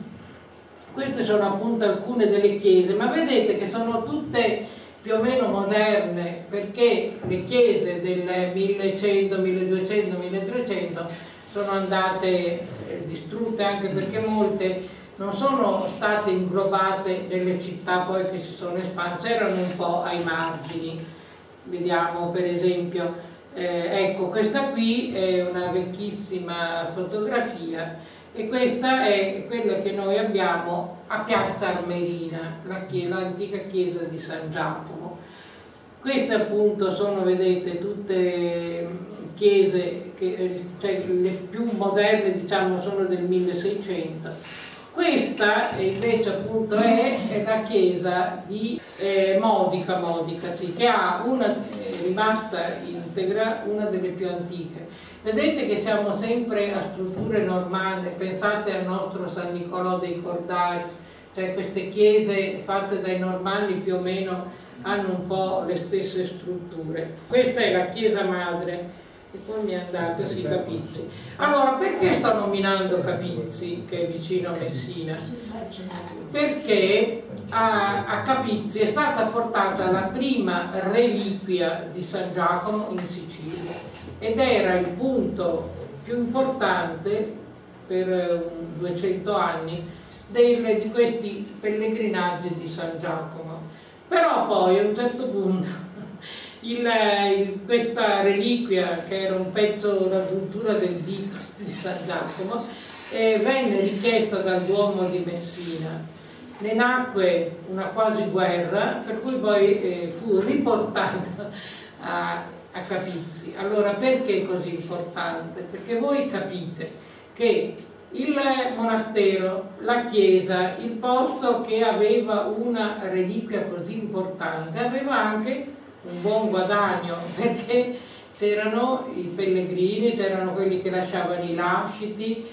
queste sono appunto alcune delle chiese, ma vedete che sono tutte più o meno moderne, perché le chiese del millecento, milleduecento, milletrecento sono andate distrutte, anche perché molte non sono state inglobate nelle città poi che si sono espanse, erano un po' ai margini. Vediamo per esempio, eh, ecco questa qui è una vecchissima fotografia e questa è quella che noi abbiamo a Piazza Armerina, l'antica chiesa di San Giacomo. Queste appunto sono, vedete, tutte chiese che, cioè, le più moderne diciamo sono del milleseicento. Questa invece appunto è, è la chiesa di eh, Modica, Modica sì, che ha una eh, rimasta integra, una delle più antiche. Vedete che siamo sempre a strutture normanne, pensate al nostro San Nicolò dei Cordari, cioè queste chiese fatte dai normanni più o meno hanno un po' le stesse strutture. Questa è la chiesa madre. E poi mi è andata, sì, Capizzi. Allora, perché sto nominando Capizzi, che è vicino a Messina? Perché a, a Capizzi è stata portata la prima reliquia di San Giacomo in Sicilia ed era il punto più importante per duecento anni del, di questi pellegrinaggi di San Giacomo. Però poi a un certo punto Il, il, questa reliquia, che era un pezzo, la puntura del dito di San Giacomo, eh, venne richiesta dal Duomo di Messina. Ne nacque una quasi guerra, per cui poi eh, fu riportata a, a Capizzi. Allora, perché è così importante? Perché voi capite che il monastero, la chiesa, il posto che aveva una reliquia così importante, aveva anche un buon guadagno, perché c'erano i pellegrini, c'erano quelli che lasciavano i lasciti,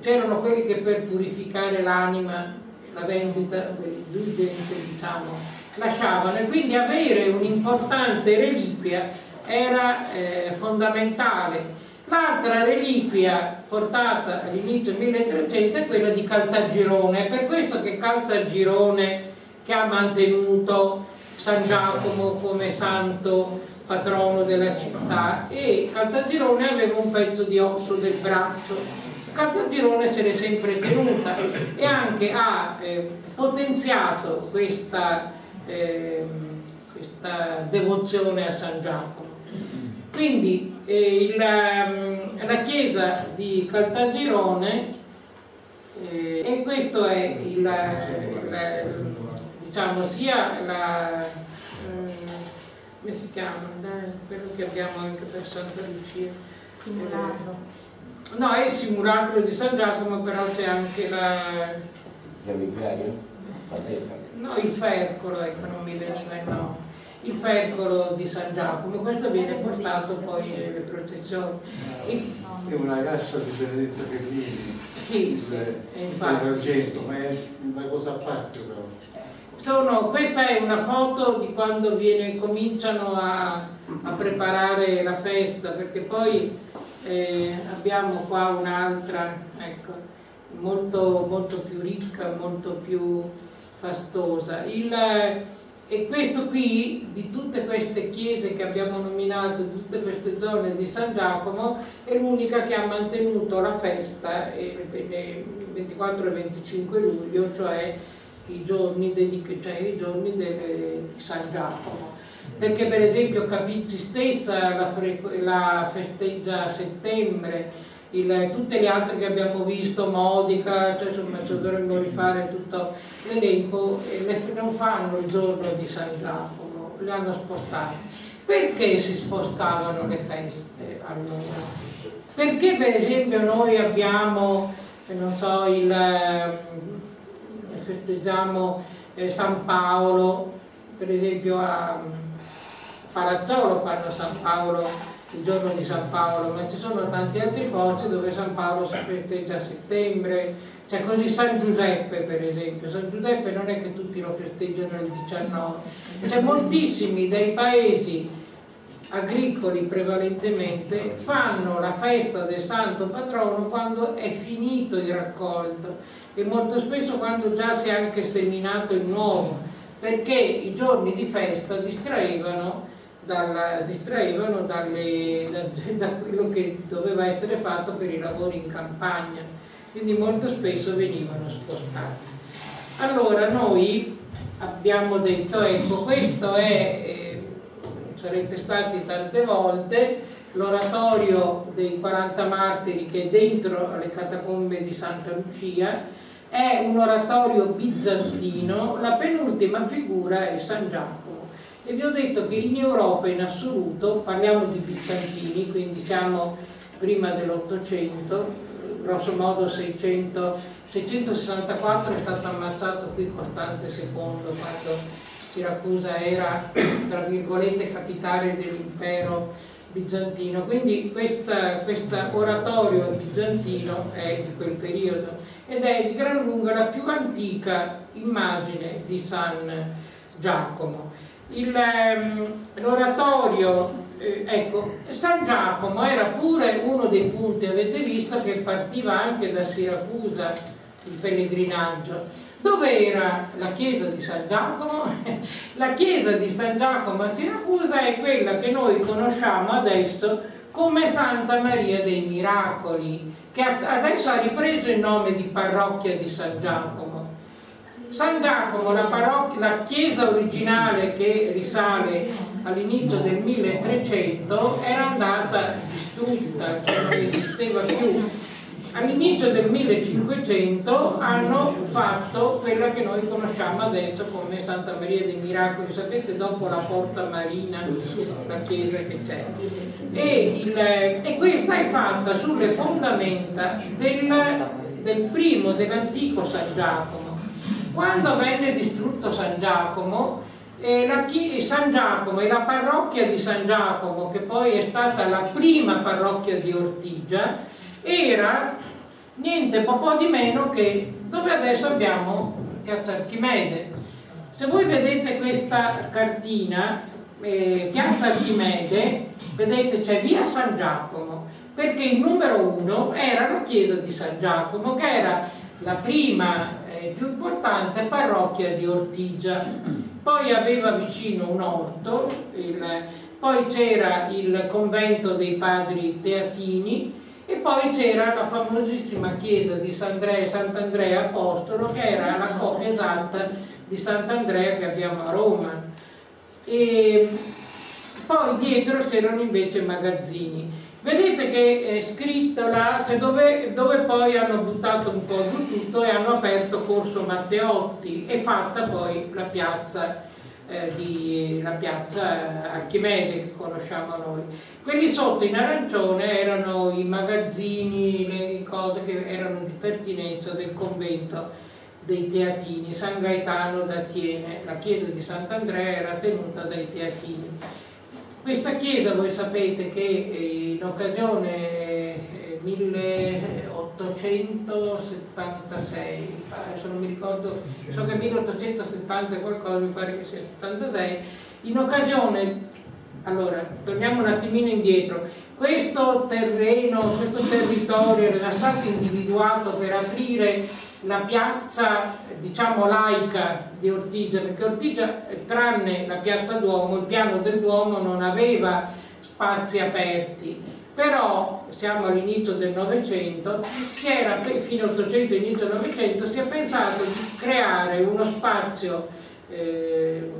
c'erano quelli che per purificare l'anima, la vendita dell'indulgenza, diciamo, lasciavano, e quindi avere un'importante reliquia era eh, fondamentale. L'altra reliquia portata all'inizio del milletrecento è quella di Caltagirone, è per questo che Caltagirone, che ha mantenuto San Giacomo come santo patrono della città, e Caltagirone aveva un pezzo di osso del braccio. Caltagirone se l'è sempre tenuta e anche ha eh, potenziato questa, eh, questa devozione a San Giacomo. Quindi eh, la, la chiesa di Caltagirone, eh, e questo è il... il diciamo sia la eh, come si chiama? Dai, quello che abbiamo anche per Santa Lucia, simulacro. Eh, no, è il simulacro di San Giacomo, però c'è anche la l'Avicario? No, il fercolo, ecco, non mi veniva il nome. Il fercolo di San Giacomo, questo viene portato poi nelle processioni. È una cassa di Benedetto che viene. Sì, sì, infatti. Argento, ma è una cosa a parte però. Sono, questa è una foto di quando viene, cominciano a, a preparare la festa, perché poi eh, abbiamo qua un'altra, ecco, molto, molto più ricca, molto più fastosa. Il, e questo qui, di tutte queste chiese che abbiamo nominato, tutte queste zone di San Giacomo, è l'unica che ha mantenuto la festa il ventiquattro e venticinque luglio, cioè i giorni, dedic- cioè i giorni delle, di San Giacomo, perché per esempio Capizzi stessa la, la festeggia a settembre, il, tutte le altre che abbiamo visto, Modica, cioè, insomma, se dovremmo rifare tutto l'elenco, le, non fanno il giorno di San Giacomo, le hanno spostate. Perché si spostavano le feste allora? Perché per esempio noi abbiamo, non so, il... festeggiamo eh, San Paolo, per esempio a Palazzolo fanno San Paolo, il giorno di San Paolo, ma ci sono tanti altri posti dove San Paolo si festeggia a settembre, cioè così. San Giuseppe per esempio, San Giuseppe non è che tutti lo festeggiano il diciannove, cioè moltissimi dei paesi agricoli prevalentemente fanno la festa del santo patrono quando è finito il raccolto e molto spesso quando già si è anche seminato il nuovo, perché i giorni di festa distraevano, dalla, distraevano dalle, da, da quello che doveva essere fatto per i lavori in campagna, quindi molto spesso venivano spostati. Allora noi abbiamo detto, ecco, questo è, eh, sarete stati tante volte, l'oratorio dei quaranta martiri che è dentro le catacombe di Santa Lucia. È un oratorio bizantino, la penultima figura è San Giacomo, e vi ho detto che in Europa in assoluto, parliamo di bizantini, quindi siamo prima dell'Ottocento, grosso modo seicento, seicentosessantaquattro è stato ammazzato qui Costante secondo quando Siracusa era, tra virgolette, capitale dell'impero bizantino, quindi questo oratorio bizantino è di quel periodo ed è di gran lunga la più antica immagine di San Giacomo. L'oratorio, eh, ecco, San Giacomo era pure uno dei punti, avete visto, che partiva anche da Siracusa il pellegrinaggio. Dove era la chiesa di San Giacomo? La chiesa di San Giacomo a Siracusa è quella che noi conosciamo adesso come Santa Maria dei Miracoli, che adesso ha ripreso il nome di parrocchia di San Giacomo. San Giacomo, la, parrocchia, la chiesa originale che risale all'inizio del milletrecento, era andata distrutta, cioè non esisteva più. All'inizio del millecinquecento hanno fatto quella che noi conosciamo adesso come Santa Maria dei Miracoli, sapete, dopo la Porta Marina, la chiesa che c'è, e, e questa è fatta sulle fondamenta del, del primo, dell'antico San Giacomo. Quando venne distrutto San Giacomo, eh, la San Giacomo e la parrocchia di San Giacomo, che poi è stata la prima parrocchia di Ortigia, era niente po' di meno che dove adesso abbiamo Piazza Archimede. Se voi vedete questa cartina, eh, Piazza Archimede, vedete c'è via San Giacomo, perché il numero uno era la chiesa di San Giacomo, che era la prima e eh, più importante parrocchia di Ortigia. Poi aveva vicino un orto, il, poi c'era il convento dei padri teatini, e poi c'era la famosissima chiesa di Sant'Andrea Apostolo, che era la copia esatta di Sant'Andrea che abbiamo a Roma, e poi dietro c'erano invece i magazzini. Vedete che è scritto là, dove, dove poi hanno buttato un po' di tutto e hanno aperto Corso Matteotti e fatta poi la piazza, eh, di, la piazza Archimede che conosciamo noi. Quelli sotto in arancione erano i magazzini, le cose che erano di pertinenza del convento dei Teatini. San Gaetano d'Atiene, la chiesa di Sant'Andrea era tenuta dai Teatini. Questa chiesa, voi sapete che in occasione milleottocentosettantasei, adesso non mi ricordo, so che milleottocentosettanta e qualcosa, mi pare che sia settantasei, in occasione... Allora, torniamo un attimino indietro. Questo terreno, questo territorio era stato individuato per aprire la piazza, diciamo, laica di Ortigia, perché Ortigia, tranne la piazza Duomo, il piano del Duomo non aveva spazi aperti. Però, siamo all'inizio del Novecento, si era, fino all'Ottocento, inizio del Novecento, si è pensato di creare uno spazio, eh,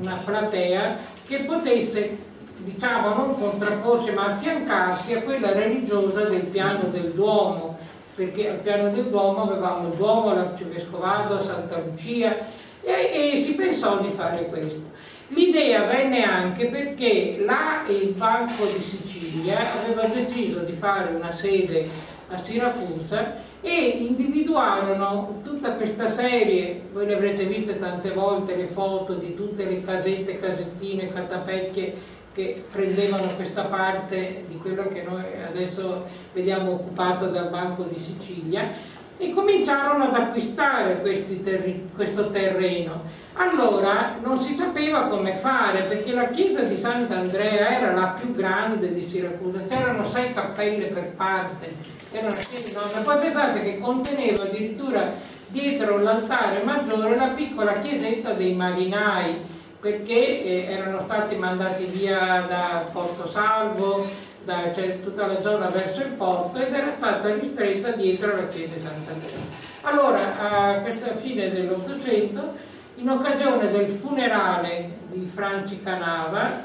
una platea che potesse, diciamo, non contrapporsi ma affiancarsi a quella religiosa del piano del Duomo, perché al piano del Duomo avevamo il Duomo, l'Arcivescovado, Santa Lucia, e, e si pensò di fare questo. L'idea venne anche perché là il Banco di Sicilia aveva deciso di fare una sede a Siracusa e individuarono tutta questa serie, voi le avrete viste tante volte le foto di tutte le casette, casettine, catapecchie che prendevano questa parte di quello che noi adesso vediamo occupato dal Banco di Sicilia, e cominciarono ad acquistare questi terri, questo terreno. Allora non si sapeva come fare, perché la chiesa di Sant'Andrea era la più grande di Siracusa, c'erano sei cappelle per parte, erano enormi. Poi pensate che conteneva addirittura dietro l'altare maggiore la piccola chiesetta dei marinai, perché eh, erano stati mandati via da Porto Salvo, Da, cioè tutta la zona verso il porto, ed era stata ristretta dietro la chiesa di Sant'Andrea. Allora, a questa fine dell'Ottocento, in occasione del funerale di Franci Canava,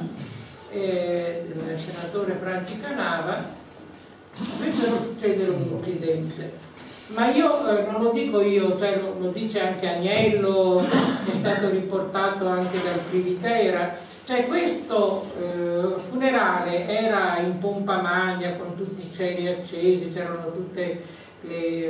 eh, del senatore Franci Canava, invece non succede un incidente, ma io eh, non lo dico io, cioè lo, lo dice anche Agnello, è stato riportato anche dal Privitera. Cioè questo eh, funerale era in pompa magna, con tutti i ceri accesi, c'erano tutti i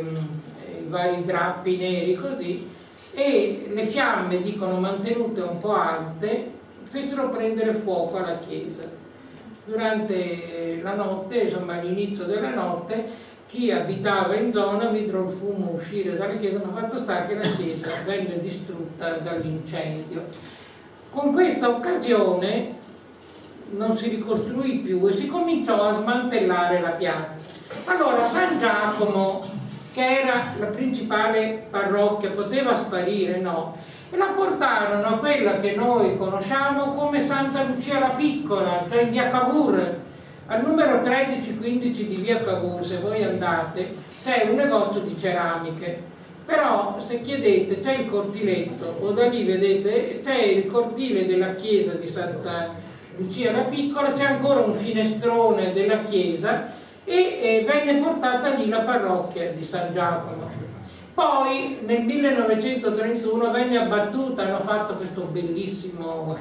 vari drappi neri così, e le fiamme, dicono mantenute un po' alte, fecero prendere fuoco alla chiesa. Durante la notte, insomma all'inizio della notte, chi abitava in zona videro il fumo uscire dalla chiesa, ma fatto sta che la chiesa venne distrutta dall'incendio. Con questa occasione non si ricostruì più e si cominciò a smantellare la piazza. Allora San Giacomo, che era la principale parrocchia, poteva sparire? No. E la portarono a quella che noi conosciamo come Santa Lucia la Piccola, cioè in via Cavour. Al numero tredici quindici di via Cavour, se voi andate, c'è un negozio di ceramiche. Però se chiedete, c'è il cortiletto, o da lì vedete, c'è il cortile della chiesa di Santa Lucia la Piccola, c'è ancora un finestrone della chiesa, e venne portata lì la parrocchia di San Giacomo. Poi nel millenovecentotrentuno venne abbattuta, hanno fatto questo bellissimo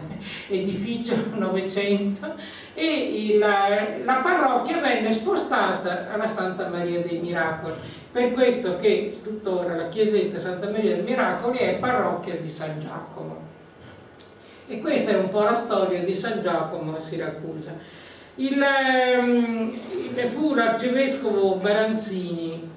edificio novecento, e la, la parrocchia venne spostata alla Santa Maria dei Miracoli, per questo che tuttora la chiesetta Santa Maria dei Miracoli è parrocchia di San Giacomo. E questa è un po' la storia di San Giacomo a Siracusa. Il, il fu l'arcivescovo Baranzini,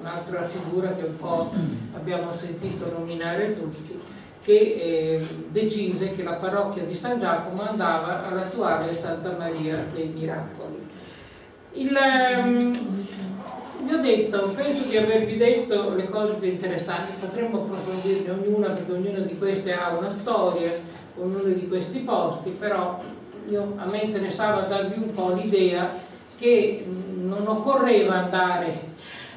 un'altra figura che un po' abbiamo sentito nominare tutti, che eh, decise che la parrocchia di San Giacomo andava all'attuale Santa Maria dei Miracoli. Il, eh, vi ho detto, penso di avervi detto le cose più interessanti, potremmo approfondirne ognuna, perché ognuna di queste ha una storia, ognuno di questi posti, però io, a me interessava darvi un po' l'idea che non occorreva andare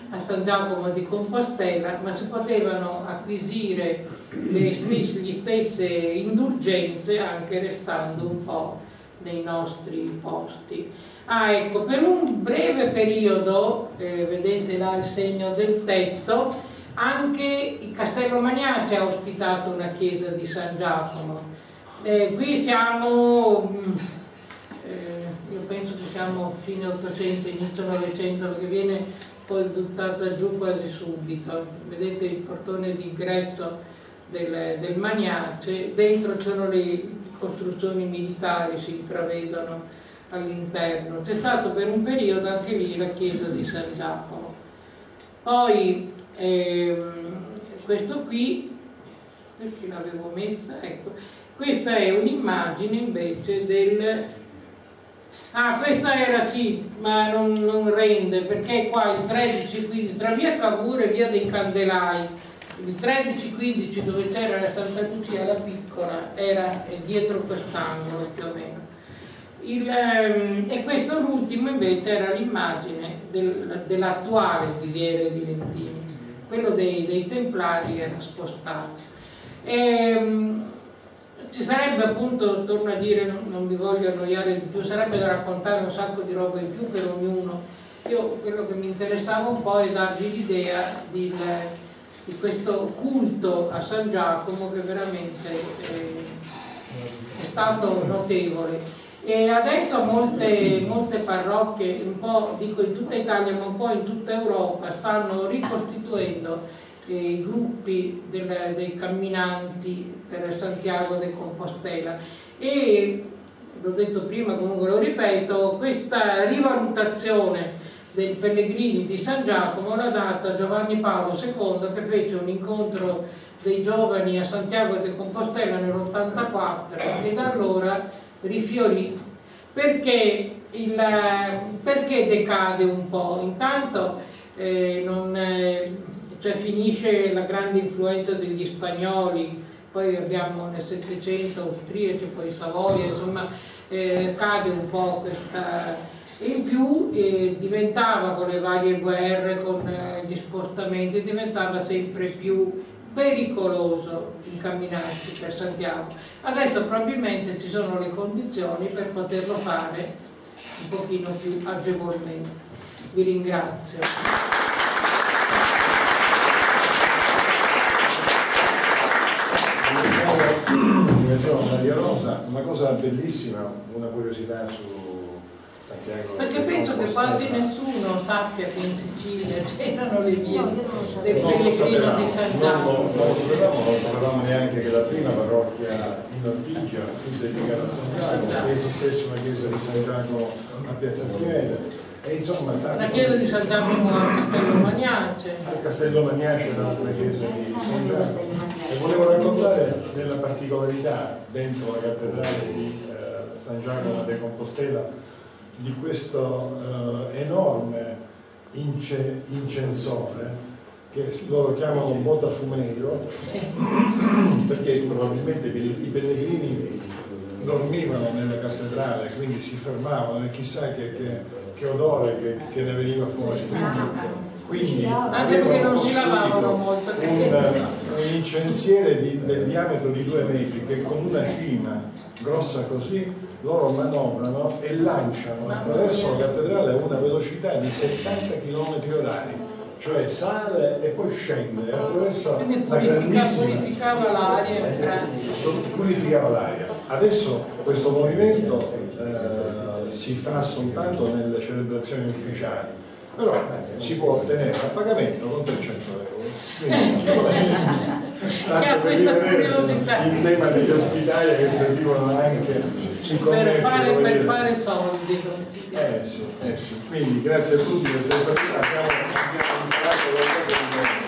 a San Giacomo di Compostela, ma si potevano acquisire le stesse, gli stesse indulgenze anche restando un po' nei nostri posti. Ah, ecco, per un breve periodo, eh, vedete là il segno del tetto, anche il Castello Maniace ha ospitato una chiesa di San Giacomo. Eh, qui siamo, eh, io penso che siamo fine ottocento, inizio novecento, perché viene poi buttata giù quasi subito. Vedete il portone d'ingresso del, del Maniace, dentro c'erano le costruzioni militari, si intravedono all'interno. C'è stato per un periodo anche lì la chiesa di San Giacomo. Poi ehm, questo qui, perché l'avevo messa, ecco. Questa è un'immagine invece del... Ah, questa era sì, ma non, non rende, perché qua il tredici quindici, tra via Cavour e via dei Candelai, il tredici quindici dove c'era la Santa Lucia la Piccola era dietro quest'angolo più o meno. Il, e questo l'ultimo invece era l'immagine del, dell'attuale Biviere di Lentini, quello dei, dei Templari era spostato. E, ci sarebbe appunto, torno a dire, non vi voglio annoiare di più, sarebbe da raccontare un sacco di roba in più per ognuno. Io quello che mi interessava un po' è darvi l'idea di, di questo culto a San Giacomo che veramente è, è stato notevole. E adesso molte, molte parrocchie, un po' dico in tutta Italia ma un po' in tutta Europa, stanno ricostituendo i gruppi del, dei camminanti per Santiago de Compostela, e l'ho detto prima, comunque lo ripeto, questa rivalutazione dei pellegrini di San Giacomo l'ha data Giovanni Paolo secondo, che fece un incontro dei giovani a Santiago de Compostela nell'ottantaquattro, e da allora rifiorì. Perché, il, perché decade un po'? Intanto eh, non... Eh, cioè finisce la grande influenza degli spagnoli, poi abbiamo nel Settecento austriaci, poi Savoia, insomma eh, cade un po' questa... E in più eh, diventava, con le varie guerre, con eh, gli spostamenti, diventava sempre più pericoloso incamminarsi per Santiago. Adesso probabilmente ci sono le condizioni per poterlo fare un pochino più agevolmente. Vi ringrazio. Ringraziamo Maria Rosa, una cosa bellissima, una curiosità su Santiago, perché penso che quasi nessuno sappia che in Sicilia c'erano le vie dei pellegrini di Santiago. Non lo sapevamo neanche che la prima parrocchia in Ortigia fu dedicata a Santiago, che esistesse una chiesa di Santiago a Piazza Piede. E insomma, la chiesa di Santiago a Castello Maniace. Al Castello Maniace era una chiesa di Santiago. E volevo raccontare della particolarità dentro la cattedrale di eh, San Giacomo de Compostela di questo eh, enorme ince, incensore che loro chiamano botafumeiro, perché probabilmente i pellegrini dormivano nella cattedrale, quindi si fermavano e chissà che, che, che odore che, che ne veniva fuori. Quindi anche perché non si lavavano molto, un, un incensiere di, del diametro di due metri che con una cima grossa così loro manovrano e lanciano attraverso la cattedrale a una velocità di settanta chilometri orari, cioè sale e poi scende attraverso la grandissima, purificava l'aria, purificava l'aria. Adesso questo movimento eh, si fa soltanto nelle celebrazioni ufficiali, però si può ottenere a pagamento con trecento euro, quindi ci vuole essere tanto per rivedere il tema degli ospitali che servivano anche per fare, per fare soldi. Eh sì, eh sì. Quindi grazie a tutti per essere stati, abbiamo imparato qualcosa di buono.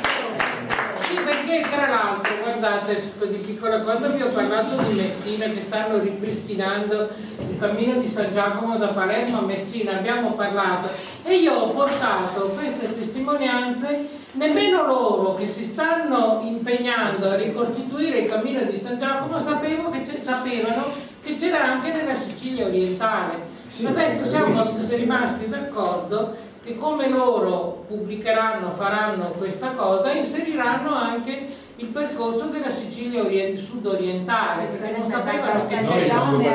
Sì, perché tra l'altro, guardate, di piccola, quando vi ho parlato di Messina, che stanno ripristinando il cammino di San Giacomo da Palermo a Messina, abbiamo parlato. E io ho portato queste testimonianze, nemmeno loro che si stanno impegnando a ricostituire il cammino di San Giacomo sapevo che sapevano che c'era anche nella Sicilia orientale. Sì, adesso siamo sì. rimasti d'accordo che come loro pubblicheranno, faranno questa cosa, inseriranno anche il percorso della Sicilia orient sud-orientale, perché non sapevano che c'era. Come?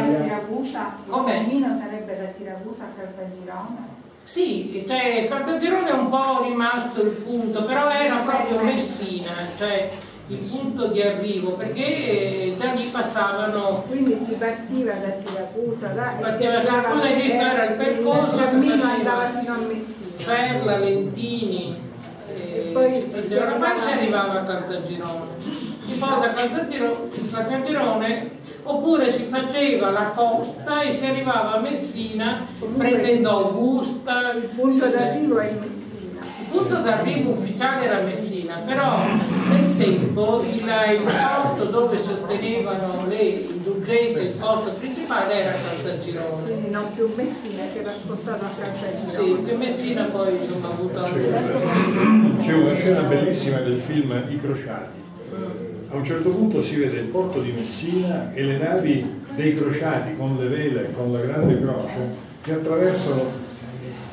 Il cammino sarebbe da Siracusa a Caltagirone. Sì, cioè, Caltagirone è un po' rimasto il punto, però era proprio Messina, cioè il punto di arrivo, perché da lì passavano. Quindi si partiva da Siracusa, da partiva da Siracusa e era il percorso, il andava fino a Messina. Perla, Lentini, e poi da una parte arrivava a Caltagirone, si poi da Caltagirone. Oppure si faceva la costa e si arrivava a Messina prendendo Augusta. Il punto d'arrivo è Messina. Il punto d'arrivo ufficiale era Messina, però nel tempo il, il posto dove sostenevano le indulgenze, il posto principale era Caltagirone. Quindi non più Messina, che era spostato a Caltagirone. Sì, che Messina poi insomma ha avuto anche. C'è una scena bellissima del film I Crociati. A un certo punto si vede il porto di Messina e le navi dei crociati con le vele, con la grande croce, che attraversano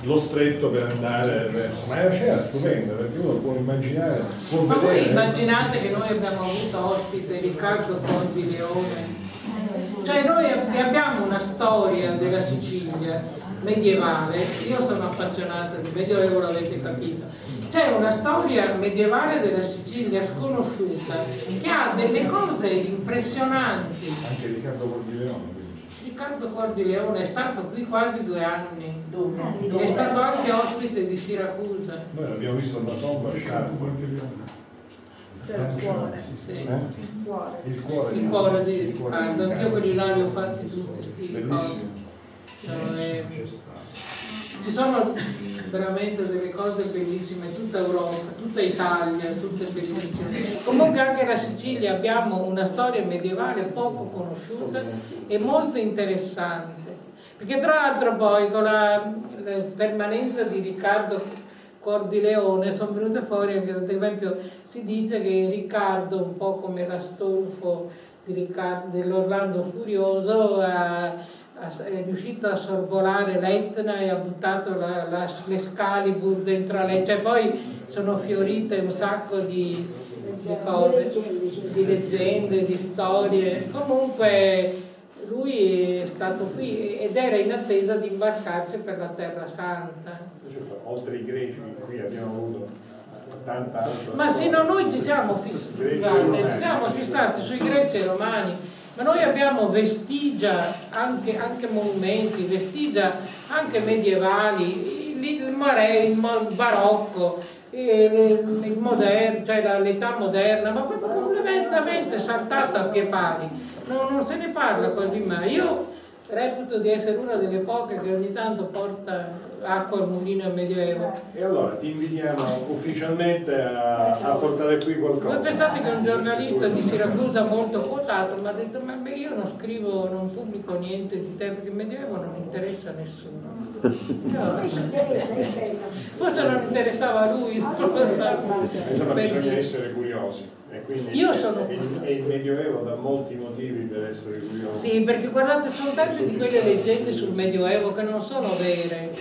lo stretto per andare verso. Ma è una scena stupenda, perché uno può immaginare, può Ma vedere. Voi immaginate che noi abbiamo avuto ospite Riccardo Conti Leone. Cioè noi abbiamo una storia della Sicilia medievale, io sono appassionata di Medioevo, l'avete capito. C'è una storia medievale della Sicilia sconosciuta che ha delle cose impressionanti. Anche Riccardo Cordileone. Riccardo Cordileone è stato qui quasi due anni. Dove? Dove? È stato anche ospite di Siracusa. Noi l'abbiamo visto alla tomba di Riccardo Cordileone. Il cuore. Sì. Eh? Il cuore. Il cuore. Il cuore di Riccardo. Io quelli là li ho fatti tutti. Bellissimo. Eh, ci sono veramente delle cose bellissime, tutta Europa, tutta Italia, tutte bellissime. Comunque anche la Sicilia abbiamo una storia medievale poco conosciuta e molto interessante, perché tra l'altro poi con la, la permanenza di Riccardo Cordileone sono venute fuori anche, ad esempio si dice che Riccardo, un po' come l'Astolfo dell'Orlando Furioso, eh, è riuscito a sorvolare l'Etna e ha buttato la, la, le Excalibur dentro a lei, cioè poi sono fiorite un sacco di, di cose, di leggende, di storie. Comunque lui è stato qui ed era in attesa di imbarcarsi per la Terra Santa. Oltre i greci qui abbiamo avuto tanta altra. Ma se no noi ci siamo fissati, ci siamo fissati sui greci e romani. ma noi abbiamo vestigia, anche, anche monumenti, vestigia anche medievali, il mare, il barocco, il moderno, cioè l'età moderna, ma proprio completamente saltata a pie pari, non, non se ne parla quasi mai. Io reputo di essere una delle poche che ogni tanto porta acqua al mulino medioevo. E allora ti invitiamo ufficialmente a, a portare qui qualcosa. Ma pensate che un giornalista di Siracusa molto quotato mi ha detto: ma io non scrivo, non pubblico niente di tempo di medioevo, non interessa a nessuno. No, forse non interessava a lui. Insomma, bisogna essere curiosi, e quindi io sono il, il Medioevo dà molti motivi per essere curiosi. Sì, perché guardate, sono tante di quelle leggende sul Medioevo che non sono vere,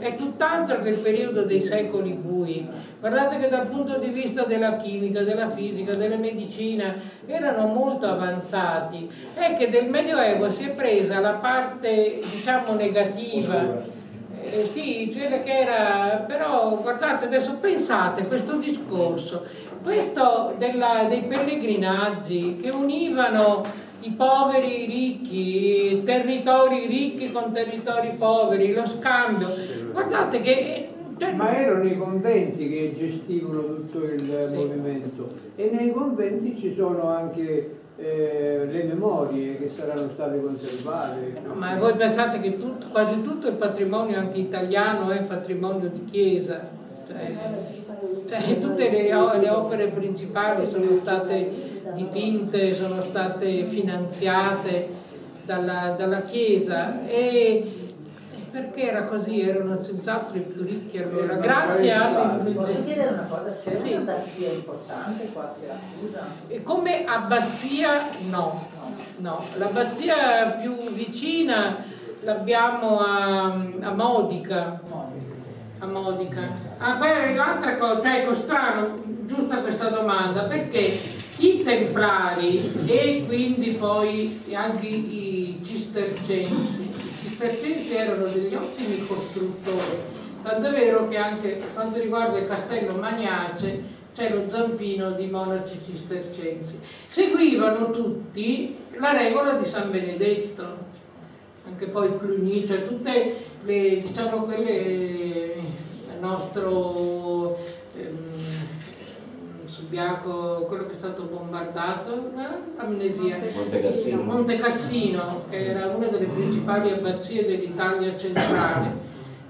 è tutt'altro che il periodo dei secoli bui. Guardate che dal punto di vista della chimica, della fisica, della medicina erano molto avanzati, è che del Medioevo si è presa la parte, diciamo, negativa. Eh sì, cioè che era, però guardate adesso, pensate questo discorso, questo della, dei pellegrinaggi che univano i poveri ricchi, territori ricchi con territori poveri, lo scambio, guardate che... Cioè, ma erano i conventi che gestivano tutto il sì. movimento, e nei conventi ci sono anche... Eh, le memorie che saranno state conservate. No, ma voi pensate che tutto, quasi tutto il patrimonio anche italiano è patrimonio di chiesa, cioè, cioè, tutte le, le opere principali sono state dipinte, sono state finanziate dalla, dalla chiesa. E perché era così? Erano senz'altro i più ricchi allora, grazie a... Posso dire una cosa? C'è sì. un'abbazia importante qua a Siracusa? E come abbazia? No, no. L'abbazia più vicina l'abbiamo a, a Modica. A Modica. Ah, poi è un'altra cosa, cioè, ecco, strano, giusta questa domanda, perché i Templari e quindi poi anche i Cistercensi, i Cistercensi erano degli ottimi costruttori, tanto è vero che anche per quanto riguarda il Castello Maniace c'è lo zampino di monaci cistercensi. Seguivano tutti la regola di San Benedetto, anche poi Cluny, cioè tutte le, diciamo, quelle il nostro ehm, Subiaco, quello che è stato bombardato, eh? amnesia, Monte Cassino. Monte Cassino, che era una delle principali abbazie dell'Italia centrale,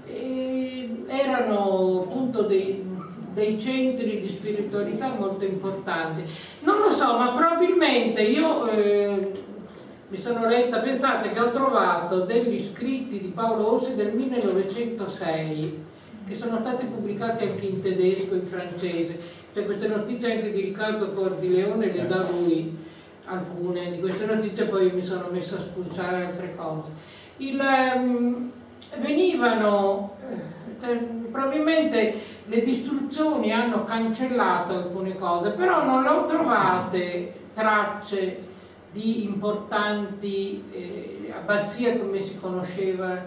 e erano appunto dei, dei centri di spiritualità molto importanti. Non lo so, ma probabilmente io eh, mi sono letta, pensate che ho trovato degli scritti di Paolo Orsi del millenovecentosei che sono stati pubblicati anche in tedesco e in francese, cioè queste notizie anche di Riccardo Cordileone le dà lui, alcune di queste notizie, poi mi sono messa a spulciare altre cose. Il, um, venivano, eh, probabilmente le distruzioni hanno cancellato alcune cose, però non ho trovate tracce di importanti eh, abbazie come si conosceva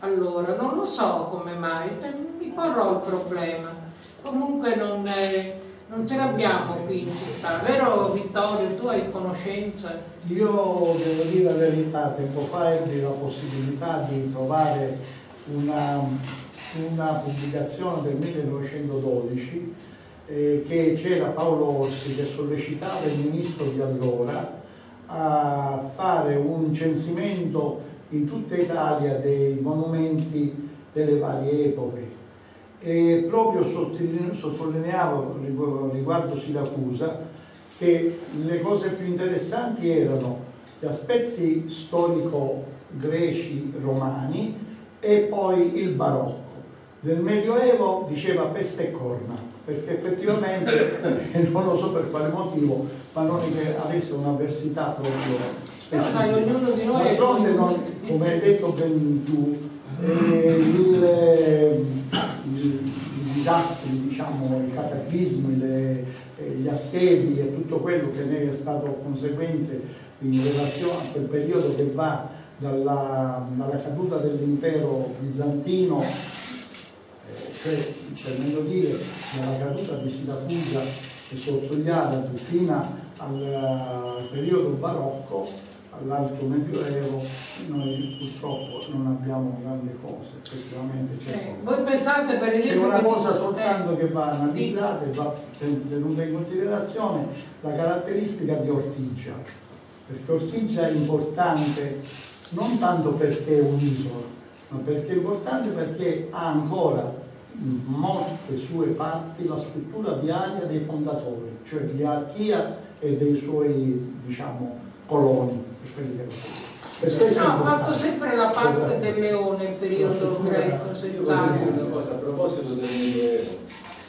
allora, non lo so come mai, mi porrò il problema. Comunque non, eh, non ce l'abbiamo qui in città, vero Vittorio? Tu hai conoscenza? Io devo dire la verità, tempo fa ebbi la possibilità di trovare una, una pubblicazione del millenovecentododici eh, che c'era Paolo Orsi che sollecitava il ministro di allora a fare un censimento in tutta Italia dei monumenti delle varie epoche, e proprio sottolineavo riguardo Siracusa che le cose più interessanti erano gli aspetti storico-greci-romani e poi il barocco. Del Medioevo diceva peste e corna, perché effettivamente, non lo so per quale motivo, ma non è che avesse un'avversità proprio. Però sai, ognuno di noi... D'altronde, come hai detto ben tu, eh, i disastri, diciamo, i cataclismi, le, eh, gli assedi e tutto quello che ne è stato conseguente in relazione a quel periodo che va dalla, dalla caduta dell'impero bizantino, eh, cioè, per meglio dire, dalla caduta di Siracusa e sotto gli arabi fino al, al periodo barocco, all'Alto Medioevo noi purtroppo non abbiamo grandi cose, effettivamente c'è eh, voi pensate per esempio una cosa soltanto eh, che va analizzata e va tenuta in considerazione la caratteristica di Ortigia, perché Ortigia è importante non tanto perché è un'isola, ma perché è importante perché ha ancora in molte sue parti la struttura viaria dei fondatori, cioè di Archia e dei suoi, diciamo, coloni. Questo no, ho fatto sempre la parte del leone, il periodo greco. Io voglio dire una cosa a proposito del Medioevo.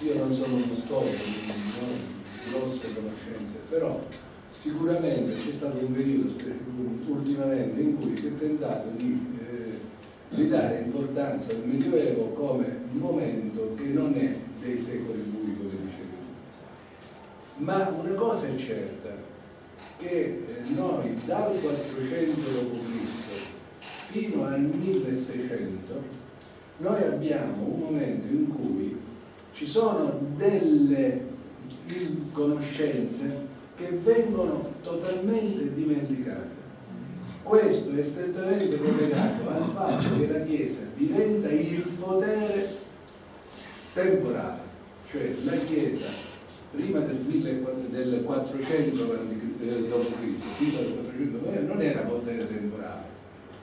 Io non sono uno storico, non ho grosse conoscenze, però sicuramente c'è stato un periodo ultimamente in cui si è tentato di eh, ridare importanza al Medioevo come un momento che non è dei secoli bui, così dicevi tu. Ma una cosa è certa, che noi dal quattrocento dopo Cristo fino al milleseicento noi abbiamo un momento in cui ci sono delle conoscenze che vengono totalmente dimenticate. Questo è strettamente collegato al fatto che la Chiesa diventa il potere temporale, cioè la Chiesa prima del quattrocento dopo Cristo non era potere temporale,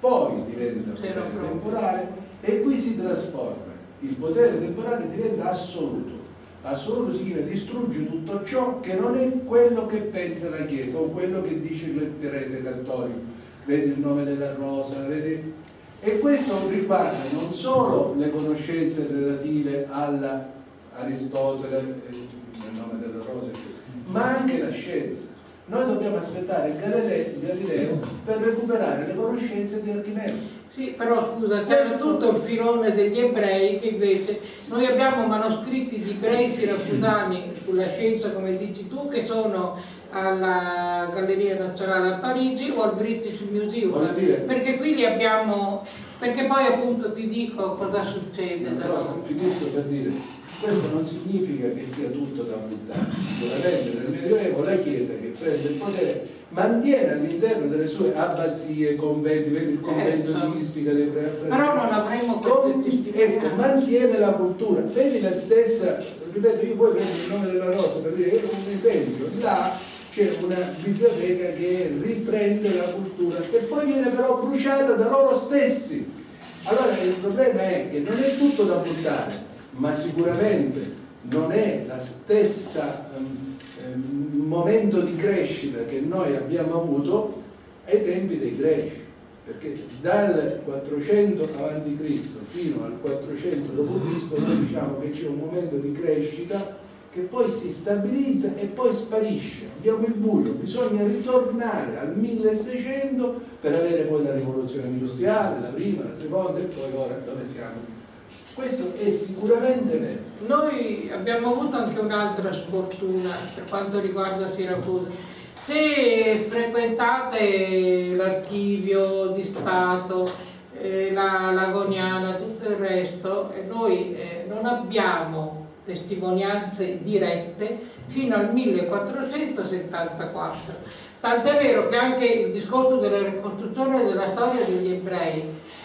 poi diventa potere temporale e qui si trasforma, il potere temporale diventa assoluto. Assoluto significa distrugge tutto ciò che non è quello che pensa la Chiesa o quello che dice il prete cattolico, vede il nome della rosa, vede... e questo riguarda non solo le conoscenze relative alla Aristotele, nome della rosa, ma anche la scienza. Noi dobbiamo aspettare Galileo per recuperare le conoscenze di Archimede. Sì, però scusa, c'era tutto il filone degli ebrei che invece noi abbiamo manoscritti di ebrei siracusani sulla scienza, come dici tu, che sono alla Galleria Nazionale a Parigi o al British Museum, perché qui li abbiamo, perché poi appunto ti dico cosa succede. Però finisco per dire, questo non significa che sia tutto da buttare. Sicuramente nel Medioevo la Chiesa che prende il potere mantiene all'interno delle sue abbazie, conventi, vedi il convento certo. di Ispica dei Preafredi, però non avremo conventi, ecco, mantiene la cultura, vedi la stessa, ripeto, io poi prendo il nome della rosa per dire, è un esempio, là c'è una biblioteca che riprende la cultura che poi viene però bruciata da loro stessi. Allora il problema è che non è tutto da buttare, ma sicuramente non è la stessa um, um, momento di crescita che noi abbiamo avuto ai tempi dei greci, perché dal quattrocento avanti Cristo fino al quattrocento dopo Cristo noi diciamo che c'è un momento di crescita che poi si stabilizza e poi sparisce, abbiamo il buio, bisogna ritornare al milleseicento per avere poi la rivoluzione industriale, la prima, la seconda e poi ora dove siamo. Questo è sicuramente vero. Noi abbiamo avuto anche un'altra sfortuna per quanto riguarda Siracusa. Se frequentate l'archivio di Stato, eh, la Lagoniana, tutto il resto, eh, noi eh, non abbiamo testimonianze dirette fino al millequattrocentosettantaquattro. Tant'è vero che anche il discorso della ricostruzione della storia degli ebrei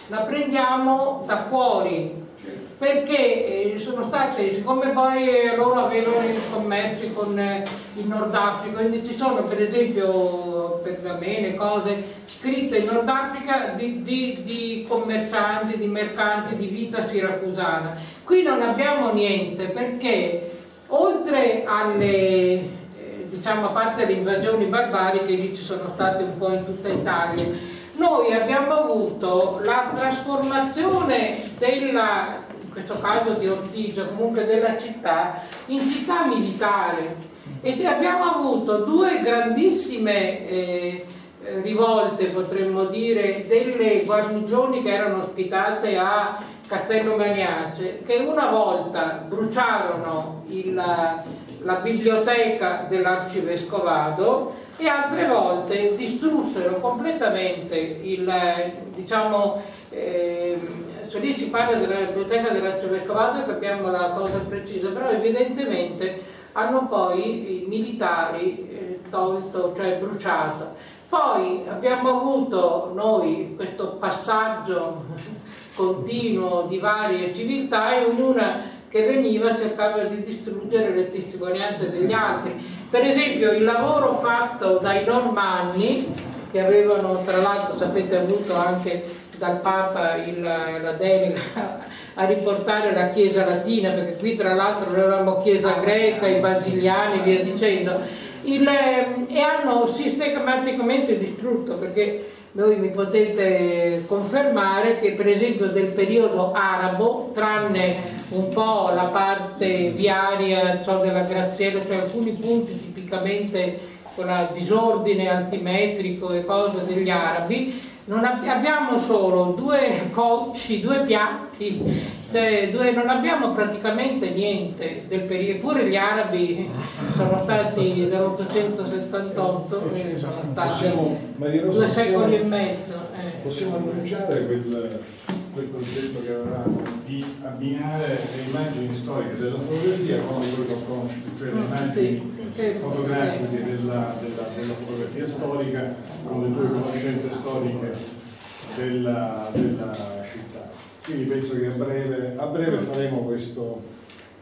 la prendiamo da fuori, perché sono state, siccome poi loro avevano i commerci con il Nord Africa, quindi ci sono per esempio pergamene, cose scritte in Nord Africa di, di, di commercianti, di mercanti, di vita siracusana. Qui non abbiamo niente, perché oltre alle, diciamo, a parte le invasioni barbariche che ci sono state un po' in tutta Italia, noi abbiamo avuto la trasformazione della, in questo caso di Ortigia, comunque della città, in città militare, e abbiamo avuto due grandissime eh, rivolte, potremmo dire, delle guarnigioni che erano ospitate a Castello Maniace, che una volta bruciarono il, la biblioteca dell'arcivescovado e altre volte distrussero completamente il, diciamo, eh, se lì si parla della biblioteca dell'arcivescovado capiamo la cosa precisa, però evidentemente hanno poi i militari eh, tolto, cioè bruciato. Poi abbiamo avuto noi questo passaggio continuo di varie civiltà e ognuna che veniva cercava di distruggere le testimonianze degli altri. Per esempio il lavoro fatto dai Normanni, che avevano tra l'altro, sapete, avuto anche dal Papa il, la delega a riportare la Chiesa latina, perché qui tra l'altro avevamo Chiesa greca, i basiliani e via dicendo, il, e hanno sistematicamente distrutto, perché voi mi potete confermare che per esempio del periodo arabo, tranne un po' la parte viaria, cioè della Graziella, cioè alcuni punti tipicamente con il disordine altimetrico e cose degli arabi, non ab abbiamo solo due cocci, due piatti, cioè due, non abbiamo praticamente niente del periodo. Eppure gli arabi sono stati dall'ottocentosettantotto, eh, sono stati possiamo, Rosa, due secoli possiamo, e mezzo. Eh. Possiamo annunciare quel, quel concetto che avevamo di abbinare le immagini storiche della fotografia con quello che ho conosciuto, cioè le immagini sì, fotografiche sì. Della, della, della fotografia storica con le tue conoscenze storiche della, della città. Quindi penso che a breve, a breve faremo questo.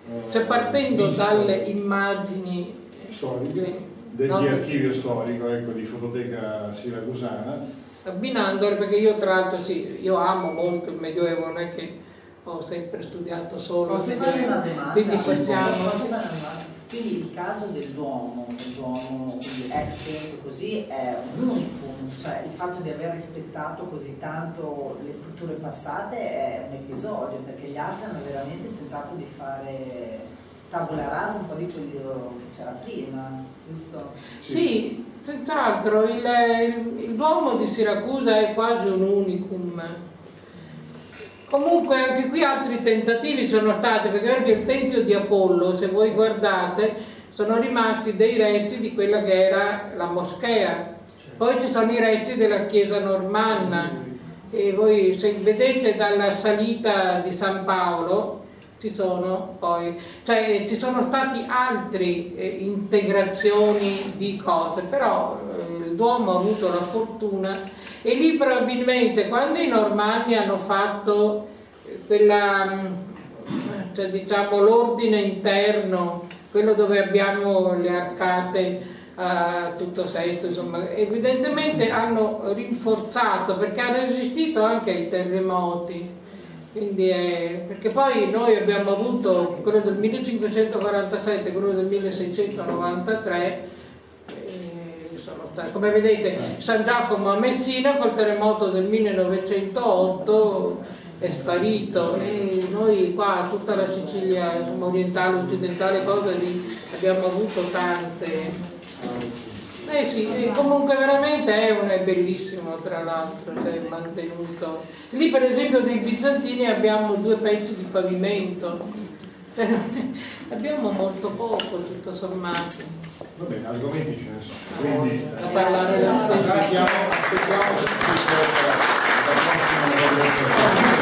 Eh, cioè partendo dalle immagini storiche, sì, degli no, archivi storico, ecco, di Fototeca Siracusana. Abbinandole, perché io tra l'altro sì, io amo molto il Medioevo, non è che ho sempre studiato solo. Posso fare una domanda? Quindi possiamo. Quindi il caso del Duomo, il Duomo ex così, è un unicum, cioè il fatto di aver rispettato così tanto le culture passate è un episodio, perché gli altri hanno veramente tentato di fare tavola rasa un po' di quello che c'era prima, giusto? Sì, senz'altro, il, il, il Duomo di Siracusa è quasi un unicum. Comunque anche qui altri tentativi sono stati, perché anche il Tempio di Apollo, se voi guardate, sono rimasti dei resti di quella che era la moschea. Poi ci sono i resti della chiesa normanna, e voi se vedete dalla salita di San Paolo ci sono poi, cioè ci sono stati altri eh, integrazioni di cose, però eh, il Duomo ha avuto la fortuna. E lì probabilmente quando i Normanni hanno fatto quella, cioè, diciamo, l'ordine interno, quello dove abbiamo le arcate a tutto sesto, insomma, evidentemente hanno rinforzato, perché hanno resistito anche ai terremoti. Quindi è, perché poi noi abbiamo avuto quello del millecinquecentoquarantasette, quello del milleseicentonovantatré. Come vedete, San Giacomo a Messina col terremoto del millenovecentootto è sparito, e noi qua tutta la Sicilia orientale, occidentale, cose lì abbiamo avuto tante. Eh sì, comunque veramente è, un, è bellissimo, tra l'altro, cioè mantenuto. Lì per esempio dei bizantini abbiamo due pezzi di pavimento. Abbiamo molto poco, tutto sommato. Va bene, argomenti ce ne sono. Quindi eh, parlare eh, aspettiamo, aspettiamo, aspettiamo, aspettiamo, aspettiamo.